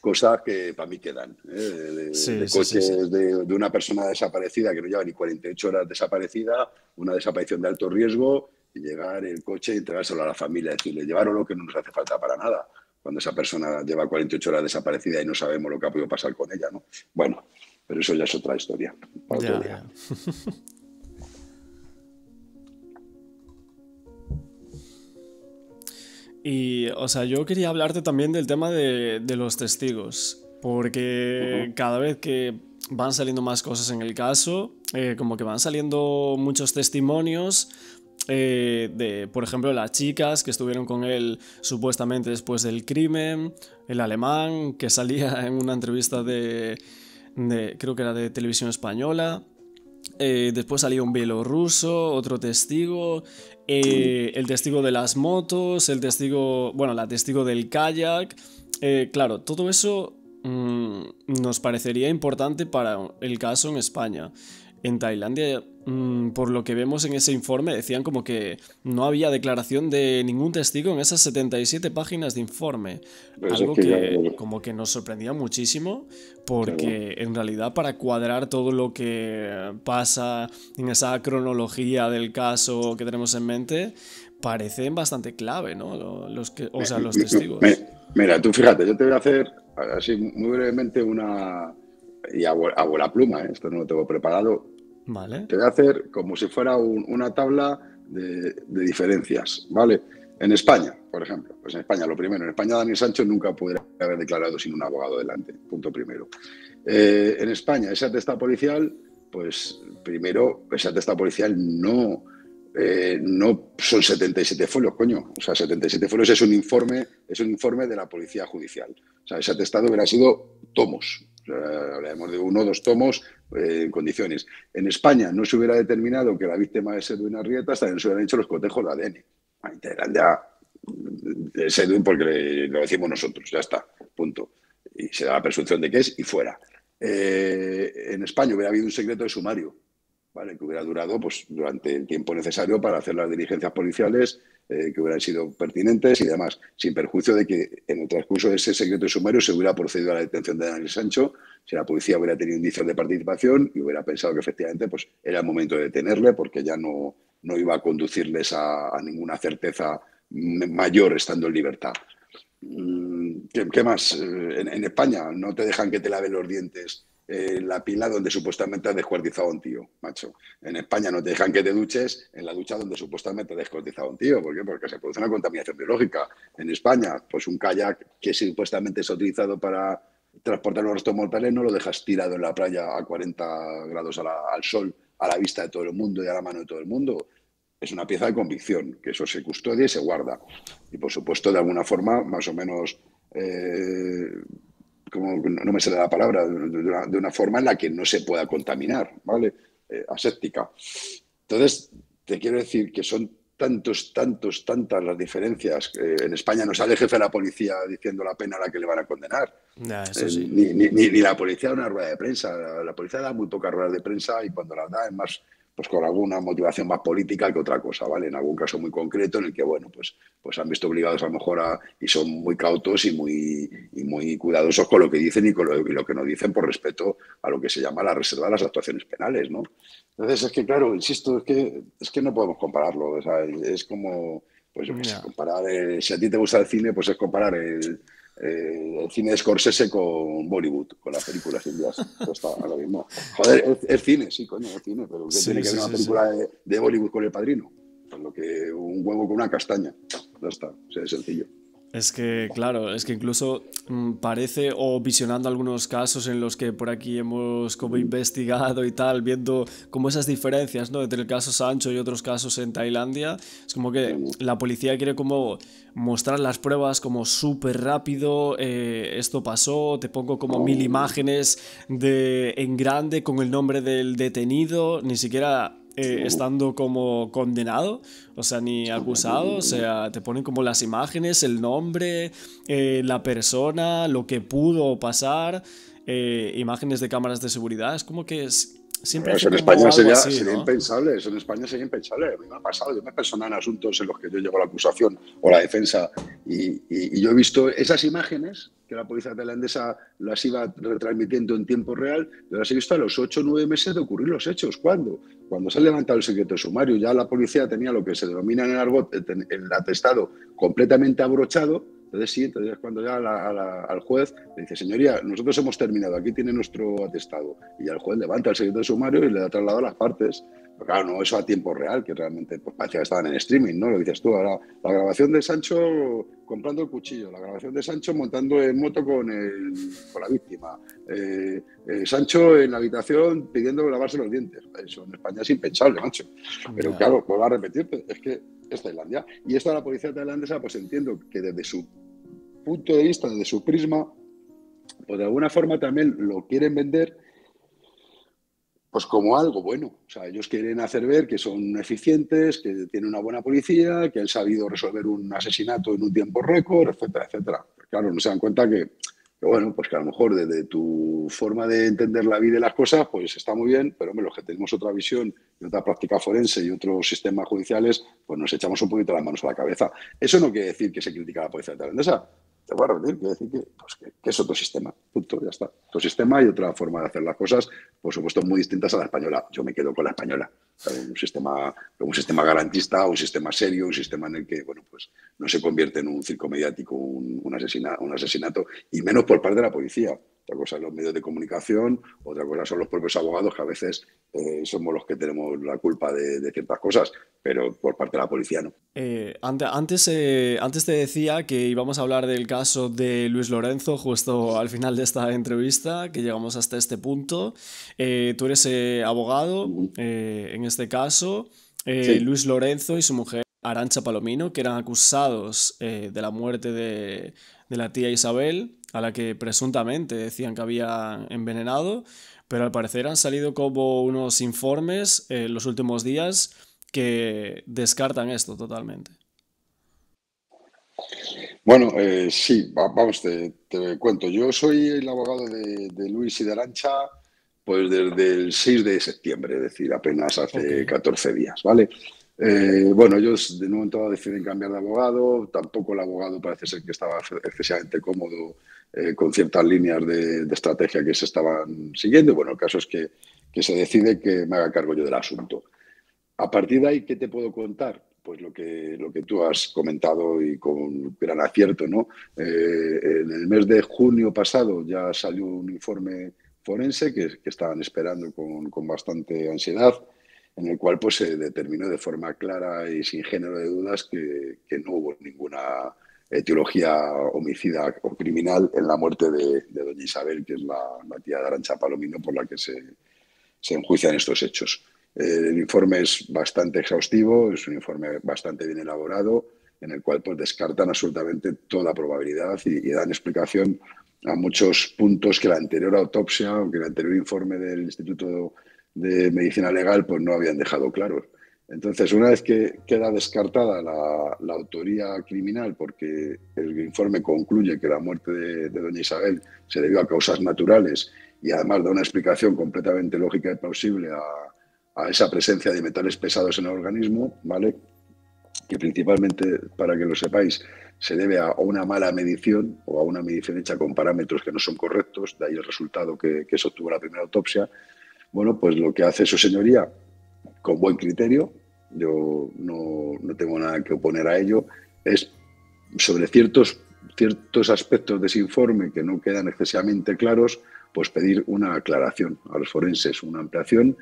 cosas que para mí quedan, eh, de, sí, de coches, sí, sí, sí. De, de una persona desaparecida que no lleva ni cuarenta y ocho horas desaparecida, una desaparición de alto riesgo, y llegar el coche y entregárselo a la familia, es decir, le llevaron lo que no nos hace falta para nada. Cuando esa persona lleva cuarenta y ocho horas desaparecida y no sabemos lo que ha podido pasar con ella, ¿no? Bueno, pero eso ya es otra historia. Para otro día. Y, o sea, yo quería hablarte también del tema de, de los testigos, porque uh-huh. cada vez que van saliendo más cosas en el caso, eh, como que van saliendo muchos testimonios... Eh, de, por ejemplo, las chicas que estuvieron con él supuestamente después del crimen, el alemán que salía en una entrevista de, de creo que era de televisión española, eh, después salía un bielorruso, otro testigo, eh, el testigo de las motos, el testigo, bueno, la testigo del kayak, eh, claro, todo eso mmm, nos parecería importante para el caso en España. en Tailandia, mmm, por lo que vemos en ese informe, decían como que no había declaración de ningún testigo en esas setenta y siete páginas de informe. Pues algo es que, que ya... como que nos sorprendía muchísimo, porque claro, en realidad para cuadrar todo lo que pasa en esa cronología del caso que tenemos en mente, parecen bastante clave, ¿no? Los que, o sea, los testigos. Mira, tú fíjate, yo te voy a hacer así muy brevemente una... y a vuela pluma, ¿eh? Esto no lo tengo preparado. Vale. Te voy a hacer como si fuera un, una tabla de, de diferencias, ¿vale? En España, por ejemplo. Pues en España, lo primero. En España, Daniel Sancho nunca podría haber declarado sin un abogado delante. Punto primero. Eh, en España, ese atestado policial, pues primero, ese atestado policial no... Eh, no son setenta y siete folios, coño. O sea, setenta y siete folios es un informe, es un informe de la policía judicial. O sea, ese atestado hubiera sido tomos. O sea, hablaremos de uno o dos tomos eh, en condiciones. En España no se hubiera determinado que la víctima es Edwin Arrieta hasta que no se hubieran hecho los cotejos de A D N. Ahí te dirán ya, es Edwin porque le, lo decimos nosotros, ya está, punto. Y se da la presunción de que es y fuera. Eh, en España hubiera habido un secreto de sumario, ¿vale? Que hubiera durado pues, durante el tiempo necesario para hacer las diligencias policiales eh, que hubieran sido pertinentes y demás, sin perjuicio de que en el transcurso de ese secreto sumario se hubiera procedido a la detención de Daniel Sancho, si la policía hubiera tenido indicios de participación y hubiera pensado que efectivamente pues, era el momento de detenerle porque ya no, no iba a conducirles a, a ninguna certeza mayor estando en libertad. ¿Qué, qué más? En, en España no te dejan que te laven los dientes Eh, la pila donde supuestamente has descuartizado a un tío, macho. En España no te dejan que te duches en la ducha donde supuestamente has descuartizado a un tío. ¿Por qué? Porque se produce una contaminación biológica. En España, pues un kayak que supuestamente se ha utilizado para transportar los restos mortales no lo dejas tirado en la playa a cuarenta grados a la, al sol, a la vista de todo el mundo y a la mano de todo el mundo. Es una pieza de convicción, que eso se custodia y se guarda. Y por supuesto, de alguna forma, más o menos... Eh, Como, no me sale la palabra, de una, de una forma en la que no se pueda contaminar, ¿vale? Eh, aséptica. Entonces, te quiero decir que son tantos, tantos, tantas las diferencias. Eh, en España no sale el jefe de la policía diciendo la pena a la que le van a condenar. Nah, eso sí. eh, ni, ni, ni, ni la policía da una rueda de prensa. La, la policía da muy pocas ruedas de prensa y cuando las da es más... pues con alguna motivación más política que otra cosa, ¿vale? En algún caso muy concreto en el que, bueno, pues, pues han visto obligados a lo mejor a... y son muy cautos y muy, y muy cuidadosos con lo que dicen y con lo, y lo que no dicen por respeto a lo que se llama la reserva de las actuaciones penales, ¿no? Entonces, es que, claro, insisto, es que, es que no podemos compararlo, o sea, es como... pues yo qué sé, comparar... El, si a ti te gusta el cine, pues es comparar el... Eh, el cine de Scorsese con Bollywood, con las películas indias. Está ahora mismo. Joder, es, es cine, sí, coño, es cine, pero ¿qué sí, tiene que sí, ver una sí, película sí. De, de Bollywood con El Padrino? Pues lo que un huevo con una castaña. Ya está, o sea, es sencillo. Es que, claro, es que incluso mmm, parece, o visionando algunos casos en los que por aquí hemos como investigado y tal, viendo como esas diferencias, ¿no? Entre el caso Sancho y otros casos en Tailandia, es como que la policía quiere como mostrar las pruebas como súper rápido, eh, esto pasó, te pongo como mil imágenes de en grande con el nombre del detenido, ni siquiera... Eh, estando como condenado, o sea, ni acusado, o sea, te ponen como las imágenes, el nombre, eh, la persona, lo que pudo pasar, eh, imágenes de cámaras de seguridad, es como que es... Siempre eso en España sería, así, sería ¿no? impensable, eso en España sería impensable. A mí me ha pasado, yo me he personado en asuntos en los que yo llego a la acusación o la defensa y, y, y yo he visto esas imágenes que la policía tailandesa las iba retransmitiendo en tiempo real, yo las he visto a los ocho o nueve meses de ocurrir los hechos. ¿Cuándo? Cuando se ha levantado el secreto sumario, ya la policía tenía lo que se denomina en el argot el atestado completamente abrochado. Entonces sí, entonces cuando ya a la, a la, al juez le dice, señoría, nosotros hemos terminado, aquí tiene nuestro atestado. Y el juez levanta el secreto de sumario y le da traslado a las partes. Pero claro, no eso a tiempo real, que realmente pues, parecía que estaban en streaming, ¿no? Lo dices tú, ahora la grabación de Sancho comprando el cuchillo, la grabación de Sancho montando en moto con, el, con la víctima, eh, eh, Sancho en la habitación pidiendo lavarse los dientes. Eso en España es impensable, macho. Pero yeah. claro, vuelvo a repetirte, es que es Tailandia. Y esto a la policía tailandesa, pues entiendo que desde su punto de vista, desde su prisma, pues de alguna forma también lo quieren vender pues como algo bueno. O sea, ellos quieren hacer ver que son eficientes, que tienen una buena policía, que han sabido resolver un asesinato en un tiempo récord, etcétera, etcétera. Pero claro, no se dan cuenta que que bueno, pues que a lo mejor desde tu forma de entender la vida y las cosas, pues está muy bien, pero hombre, los que tenemos otra visión y otra práctica forense y otros sistemas judiciales, pues nos echamos un poquito las manos a la cabeza. Eso no quiere decir que se critica a la policía tailandesa. Te voy a repetir, quiere decir que, pues, que, que es otro sistema, punto, ya está. Otro sistema y otra forma de hacer las cosas, por supuesto, muy distintas a la española. Yo me quedo con la española. Un sistema, un sistema garantista, un sistema serio, un sistema en el que, bueno, pues no se convierte en un circo mediático, un, un, asesina, un asesinato, y menos por parte de la policía. Otra cosa son los medios de comunicación, otra cosa son los propios abogados, que a veces eh, somos los que tenemos la culpa de, de ciertas cosas, pero por parte de la policía no. Eh, antes, eh, antes te decía que íbamos a hablar del caso de Luis Lorenzo justo al final de esta entrevista, que llegamos hasta este punto. Eh, tú eres eh, abogado, eh, en este caso, eh, sí. Luis Lorenzo y su mujer Arancha Palomino, que eran acusados eh, de la muerte de, de la tía Isabel, a la que presuntamente decían que había envenenado, pero al parecer han salido como unos informes en los últimos días que descartan esto totalmente. Bueno, eh, sí, vamos, te, te cuento. Yo soy el abogado de, de Luis y de Arancha pues desde el seis de septiembre, es decir, apenas hace okay. catorce días, ¿vale? Eh, bueno, ellos de un momento dado deciden cambiar de abogado, tampoco el abogado parece ser que estaba excesivamente cómodo eh, con ciertas líneas de, de estrategia que se estaban siguiendo. Bueno, el caso es que, que se decide que me haga cargo yo del asunto. A partir de ahí, ¿qué te puedo contar? Pues lo que, lo que tú has comentado y con gran acierto, ¿no? Eh, en el mes de junio pasado ya salió un informe forense que, que estaban esperando con, con bastante ansiedad, en el cual pues se determinó de forma clara y sin género de dudas que, que no hubo ninguna etiología homicida o criminal en la muerte de, de doña Isabel, que es la, la tía de Arancha Palomino por la que se, se enjuician estos hechos. Eh, el informe es bastante exhaustivo, es un informe bastante bien elaborado, en el cual pues descartan absolutamente toda probabilidad y, y dan explicación a muchos puntos que la anterior autopsia o que el anterior informe del Instituto de Medicina Legal pues no habían dejado claros. Entonces, una vez que queda descartada la, la autoría criminal, porque el informe concluye que la muerte de, de doña Isabel se debió a causas naturales y además da una explicación completamente lógica y plausible a, a esa presencia de metales pesados en el organismo, ¿vale? Que principalmente, para que lo sepáis, se debe a una mala medición o a una medición hecha con parámetros que no son correctos, de ahí el resultado que, que se obtuvo la primera autopsia. Bueno, pues lo que hace su señoría, con buen criterio, yo no, no tengo nada que oponer a ello, es sobre ciertos, ciertos aspectos de ese informe que no quedan excesivamente claros, pues pedir una aclaración a los forenses, una ampliación.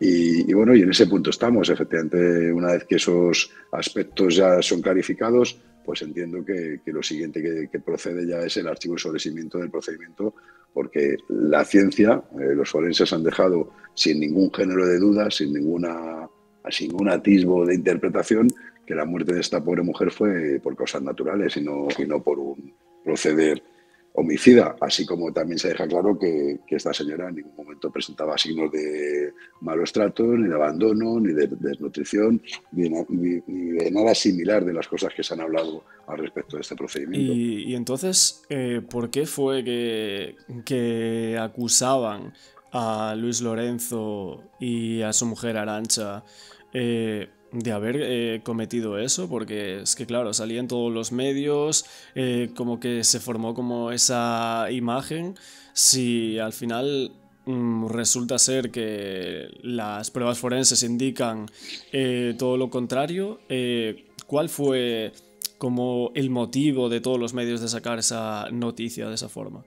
Y, y bueno, y en ese punto estamos, efectivamente, una vez que esos aspectos ya son clarificados, pues entiendo que, que lo siguiente que, que procede ya es el archivo de sobreseimiento del procedimiento, porque la ciencia, eh, los forenses han dejado sin ningún género de duda, sin ninguna, sin ningún atisbo de interpretación, que la muerte de esta pobre mujer fue por causas naturales y no, y no por un proceder homicida, así como también se deja claro que, que esta señora en ningún momento presentaba signos de malos tratos, ni de abandono, ni de desnutrición, ni, ni, ni de nada similar de las cosas que se han hablado al respecto de este procedimiento. Y, y entonces, eh, ¿por qué fue que, que acusaban a Luis Lorenzo y a su mujer Arancha eh, de haber eh, cometido eso? Porque es que claro, salía en todos los medios, eh, como que se formó como esa imagen. Si al final mm, resulta ser que las pruebas forenses indican eh, todo lo contrario, eh, ¿cuál fue como el motivo de todos los medios de sacar esa noticia de esa forma?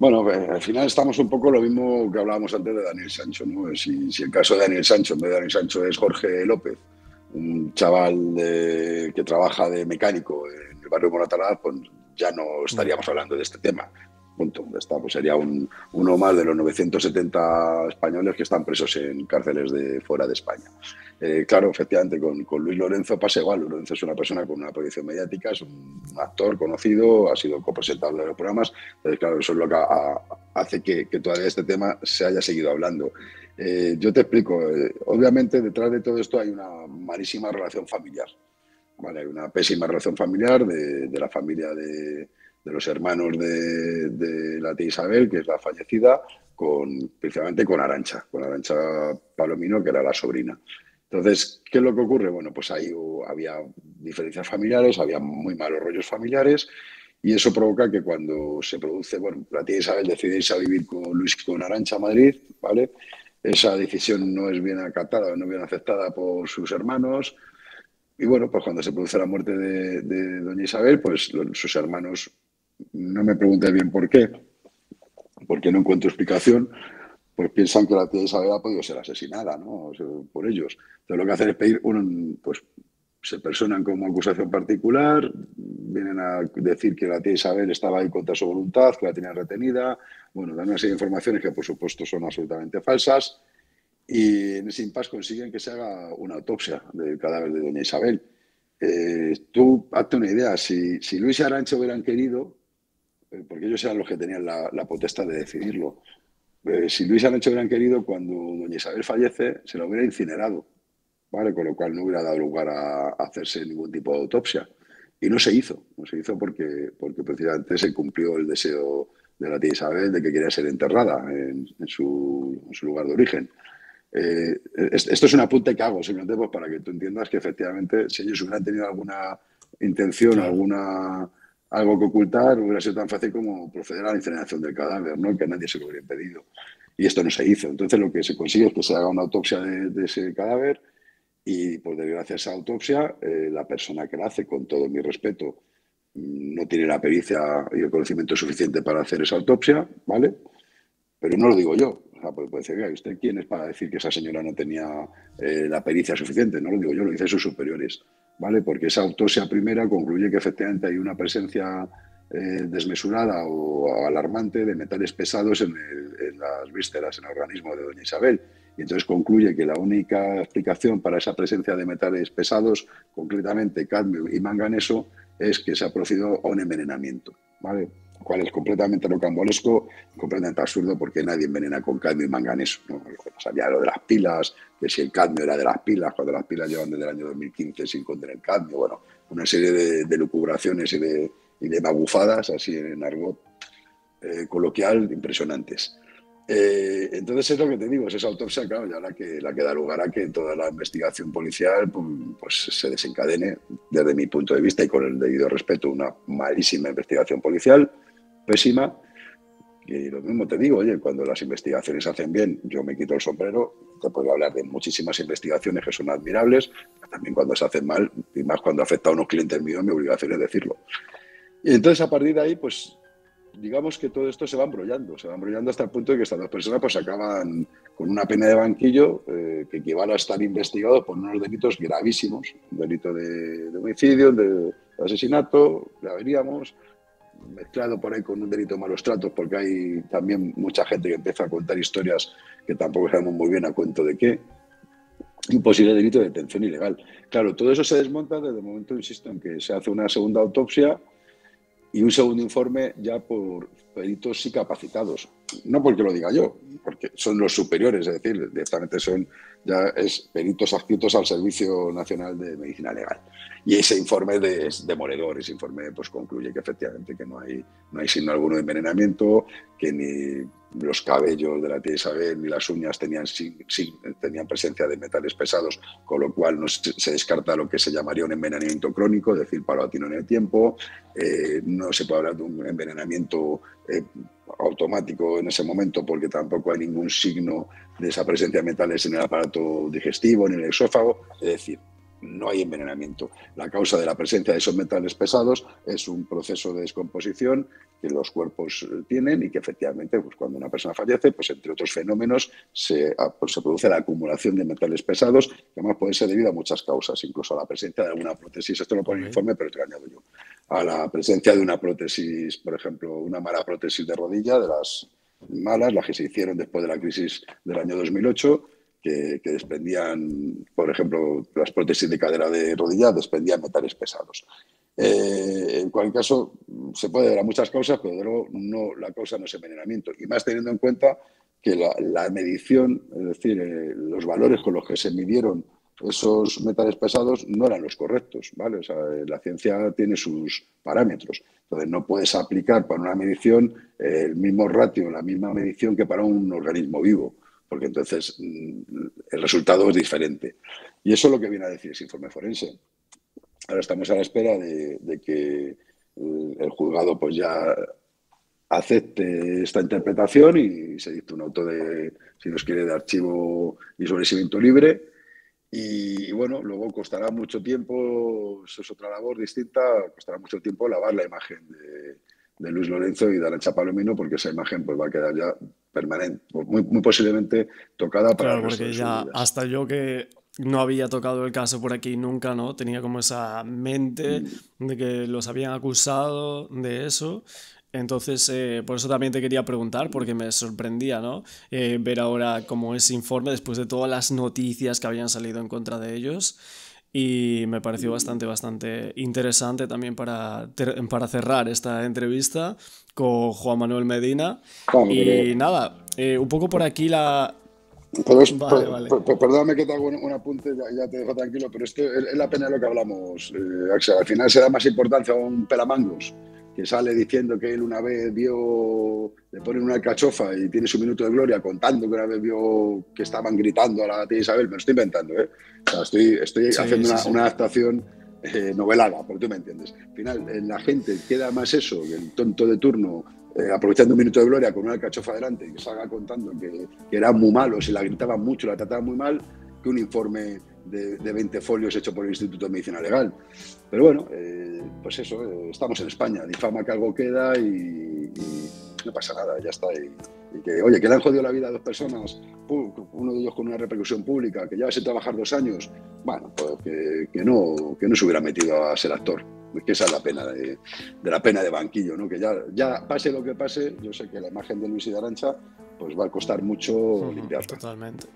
Bueno, al final estamos un poco lo mismo que hablábamos antes de Daniel Sancho, ¿no? Si, si el caso de Daniel Sancho, en vez de Daniel Sancho, es Jorge López, un chaval de, que trabaja de mecánico en el barrio Moratalaz, pues ya no estaríamos hablando de este tema. Punto. Está, pues sería un, uno más de los novecientos setenta españoles que están presos en cárceles de fuera de España. Eh, claro, efectivamente, con, con Luis Lorenzo pasa igual. Luis Lorenzo es una persona con una proyección mediática, es un actor conocido, ha sido copresentador de los programas. Entonces, claro, eso es lo que a, a, hace que, que todavía este tema se haya seguido hablando. Eh, yo te explico. Eh, obviamente, detrás de todo esto hay una malísima relación familiar. Vale, hay una pésima relación familiar de, de la familia de... de los hermanos de, de la tía Isabel, que es la fallecida, con, principalmente con Arancha, con Arancha Palomino, que era la sobrina. Entonces, ¿qué es lo que ocurre? Bueno, pues ahí había diferencias familiares, había muy malos rollos familiares, y eso provoca que cuando se produce, bueno, la tía Isabel decide irse a vivir con Luis con Arancha a Madrid, ¿vale? Esa decisión no es bien acatada, no es bien aceptada por sus hermanos, y bueno, pues cuando se produce la muerte de, de doña Isabel, pues los, sus hermanos, no me pregunté bien por qué, porque no encuentro explicación, pues piensan que la tía Isabel ha podido ser asesinada, ¿no? O sea, por ellos. Entonces lo que hacen es pedir, un, pues se personan como acusación particular, vienen a decir que la tía Isabel estaba ahí contra su voluntad, que la tenían retenida, bueno, dan una serie de informaciones que por supuesto son absolutamente falsas, y en ese impasse consiguen que se haga una autopsia del cadáver de doña Isabel. Eh, tú hazte una idea, si, si Luis y Arancha hubieran querido, eh, porque ellos eran los que tenían la, la potestad de decidirlo, Eh, si Luis y Arancha hubieran querido, cuando doña Isabel fallece, se la hubiera incinerado, ¿vale? Con lo cual no hubiera dado lugar a, a hacerse ningún tipo de autopsia. Y no se hizo, no se hizo porque, porque precisamente se cumplió el deseo de la tía Isabel de que quería ser enterrada en, en, su, en su lugar de origen. Eh, esto es un apunte que hago, simplemente pues para que tú entiendas que efectivamente si ellos hubieran tenido alguna intención, alguna... algo que ocultar, hubiera sido tan fácil como proceder a la incineración del cadáver, ¿no? Que nadie se lo hubiera impedido. Y esto no se hizo. Entonces lo que se consigue es que se haga una autopsia de, de ese cadáver y, por desgracia, esa autopsia, eh, la persona que la hace, con todo mi respeto, no tiene la pericia y el conocimiento suficiente para hacer esa autopsia, ¿vale? Pero no lo digo yo. O sea, puede decir, mira, ¿usted quién es para decir que esa señora no tenía eh, la pericia suficiente? No lo digo yo, lo dicen sus superiores, ¿vale? Porque esa autopsia primera concluye que efectivamente hay una presencia eh, desmesurada o alarmante de metales pesados en, el, en las vísceras, en el organismo de doña Isabel. Y entonces concluye que la única explicación para esa presencia de metales pesados, concretamente cadmio y manganeso, es que se ha procedido a un envenenamiento, ¿vale? Lo cual es completamente rocambolesco, completamente absurdo, porque nadie envenena con cadmio y manganeso, ¿no? O sea, ya lo de las pilas, que si el cadmio era de las pilas, cuando las pilas llevan desde el año dos mil quince sin contener cadmio, bueno, una serie de, de lucubraciones y de, y de magufadas, así en argot eh, coloquial, impresionantes. Eh, entonces es lo que te digo, es esa autopsia, claro, ya la que, la que da lugar a que toda la investigación policial pues, pues se desencadene, desde mi punto de vista y con el debido respeto, una malísima investigación policial, pésima. Y lo mismo te digo, oye, cuando las investigaciones se hacen bien, yo me quito el sombrero, te puedo hablar de muchísimas investigaciones que son admirables, pero también cuando se hacen mal, y más cuando afecta a unos clientes míos, mi obligación es decirlo. Y entonces, a partir de ahí, pues digamos que todo esto se va embrollando, se va embrollando hasta el punto de que estas dos personas pues acaban con una pena de banquillo eh, que equivale a estar investigados por unos delitos gravísimos, un delito de, de homicidio, de, de asesinato, ya veríamos, mezclado por ahí con un delito de malos tratos, porque hay también mucha gente que empieza a contar historias que tampoco sabemos muy bien a cuento de qué, un posible delito de detención ilegal. Claro, todo eso se desmonta desde el momento, insisto, en que se hace una segunda autopsia y un segundo informe ya por peritos sí capacitados. No porque lo diga yo, porque son los superiores, es decir, directamente son ya es peritos adscritos al Servicio Nacional de Medicina Legal. Y ese informe de, es demoledor, ese informe pues concluye que efectivamente que no hay, no hay signo alguno de envenenamiento, que ni los cabellos de la tía Isabel ni las uñas tenían, sin, sin, tenían presencia de metales pesados, con lo cual no se, se descarta lo que se llamaría un envenenamiento crónico, es decir, paulatino en el tiempo, eh, no se puede hablar de un envenenamiento eh, automático en ese momento, porque tampoco hay ningún signo de esa presencia de metales en el aparato digestivo, ni en el esófago, es decir, no hay envenenamiento. La causa de la presencia de esos metales pesados es un proceso de descomposición que los cuerpos tienen y que efectivamente pues cuando una persona fallece, pues entre otros fenómenos, se, pues se produce la acumulación de metales pesados, que además puede ser debido a muchas causas, incluso a la presencia de alguna prótesis. Esto lo pone en el informe, pero te lo añado yo. A la presencia de una prótesis, por ejemplo, una mala prótesis de rodilla, de las malas, las que se hicieron después de la crisis del año dos mil ocho, Que, que desprendían, por ejemplo, las prótesis de cadera de rodilla, desprendían metales pesados. Eh, en cualquier caso, se puede dar a muchas causas, pero luego no, la causa no es envenenamiento. Y más teniendo en cuenta que la, la medición, es decir, eh, los valores con los que se midieron esos metales pesados no eran los correctos, ¿vale? O sea, la ciencia tiene sus parámetros. Entonces, no puedes aplicar para una medición el mismo ratio, la misma medición que para un organismo vivo, porque entonces el resultado es diferente. Y eso es lo que viene a decir ese informe forense. Ahora estamos a la espera de, de que el juzgado pues ya acepte esta interpretación y se dicte un auto de, si nos quiere, de archivo y sobreseimiento libre. Y, y bueno, luego costará mucho tiempo, eso es otra labor distinta, costará mucho tiempo lavar la imagen de, de Luis Lorenzo y de Arancha Palomino, porque esa imagen pues va a quedar ya permanente, muy, muy posiblemente tocada para claro, porque ya hasta yo que no había tocado el caso por aquí nunca, ¿no? Tenía como esa mente de que los habían acusado de eso. Entonces, eh, por eso también te quería preguntar, porque me sorprendía, ¿no? Eh, ver ahora como ese informe después de todas las noticias que habían salido en contra de ellos. Y me pareció bastante, bastante interesante también para, para cerrar esta entrevista con Juan Manuel Medina. Y nada, eh, un poco por aquí la... Pero es, vale, per, vale. Per, per, perdóname que te hago un, un apunte, ya, ya te dejo tranquilo, pero esto es, es la pena de lo que hablamos, eh, Axel. Al final se da más importancia a un pelamangos que sale diciendo que él una vez vio, le ponen una alcachofa y tiene su minuto de gloria contando que una vez vio que estaban gritando a la tía Isabel. Me lo estoy inventando, ¿eh? O sea, estoy, estoy sí, haciendo sí, una, sí. una adaptación eh, novelada, porque tú me entiendes. Al final, en la gente queda más eso que el tonto de turno. Eh, aprovechando un minuto de gloria con una alcachofa delante y que salga contando que, que eran muy malos y la gritaban mucho, la trataban muy mal, que un informe de, de veinte folios hecho por el Instituto de Medicina Legal. Pero bueno, eh, pues eso, eh, estamos en España, difama que algo queda y, y no pasa nada, ya está. Y, y que, oye, que le han jodido la vida a dos personas, uno de ellos con una repercusión pública, que lleva sin trabajar dos años, bueno, pues que, que, no, que no se hubiera metido a ser actor. Que esa es la pena de, de la pena de banquillo, ¿no? Que ya, ya pase lo que pase, yo sé que la imagen de Luis y de Arancha pues va a costar mucho uh-huh, limpiarla. Totalmente.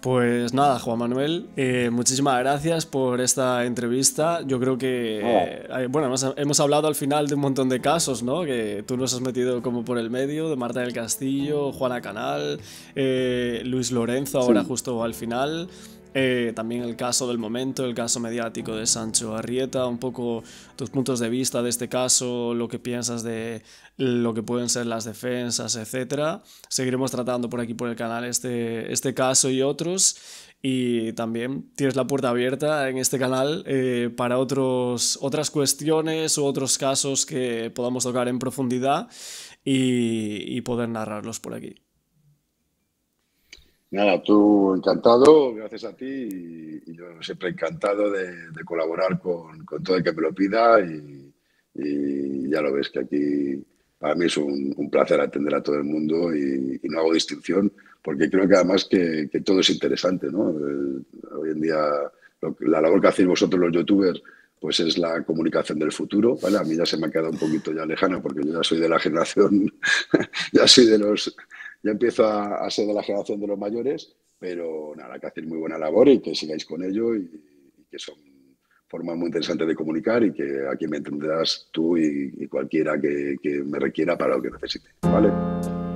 Pues nada, Juan Manuel, eh, muchísimas gracias por esta entrevista. Yo creo que, eh, bueno, hemos, hemos hablado al final de un montón de casos, ¿no? Que tú nos has metido como por el medio, de Marta del Castillo, Juana Canal, eh, Luis Lorenzo ahora sí. Justo al final. Eh, también el caso del momento, el caso mediático de Sancho Arrieta, un poco tus puntos de vista de este caso, lo que piensas de lo que pueden ser las defensas, etcétera. Seguiremos tratando por aquí por el canal este, este caso y otros, y también tienes la puerta abierta en este canal eh, para otros, otras cuestiones u otros casos que podamos tocar en profundidad y, y poder narrarlos por aquí. Nada, tú encantado, gracias a ti y, y yo siempre encantado de, de colaborar con, con todo el que me lo pida y, y ya lo ves que aquí para mí es un, un placer atender a todo el mundo y, y no hago distinción porque creo que además que, que todo es interesante, ¿no? Eh, hoy en día lo, la labor que hacéis vosotros los youtubers pues es la comunicación del futuro, ¿vale? A mí ya se me ha quedado un poquito ya lejana porque yo ya soy de la generación, ya soy de los... Ya empiezo a, a ser de la generación de los mayores, pero nada, que hacéis muy buena labor y que sigáis con ello y, y que son formas muy interesantes de comunicar y que aquí me entenderás tú y, y cualquiera que, que me requiera para lo que necesite, ¿vale?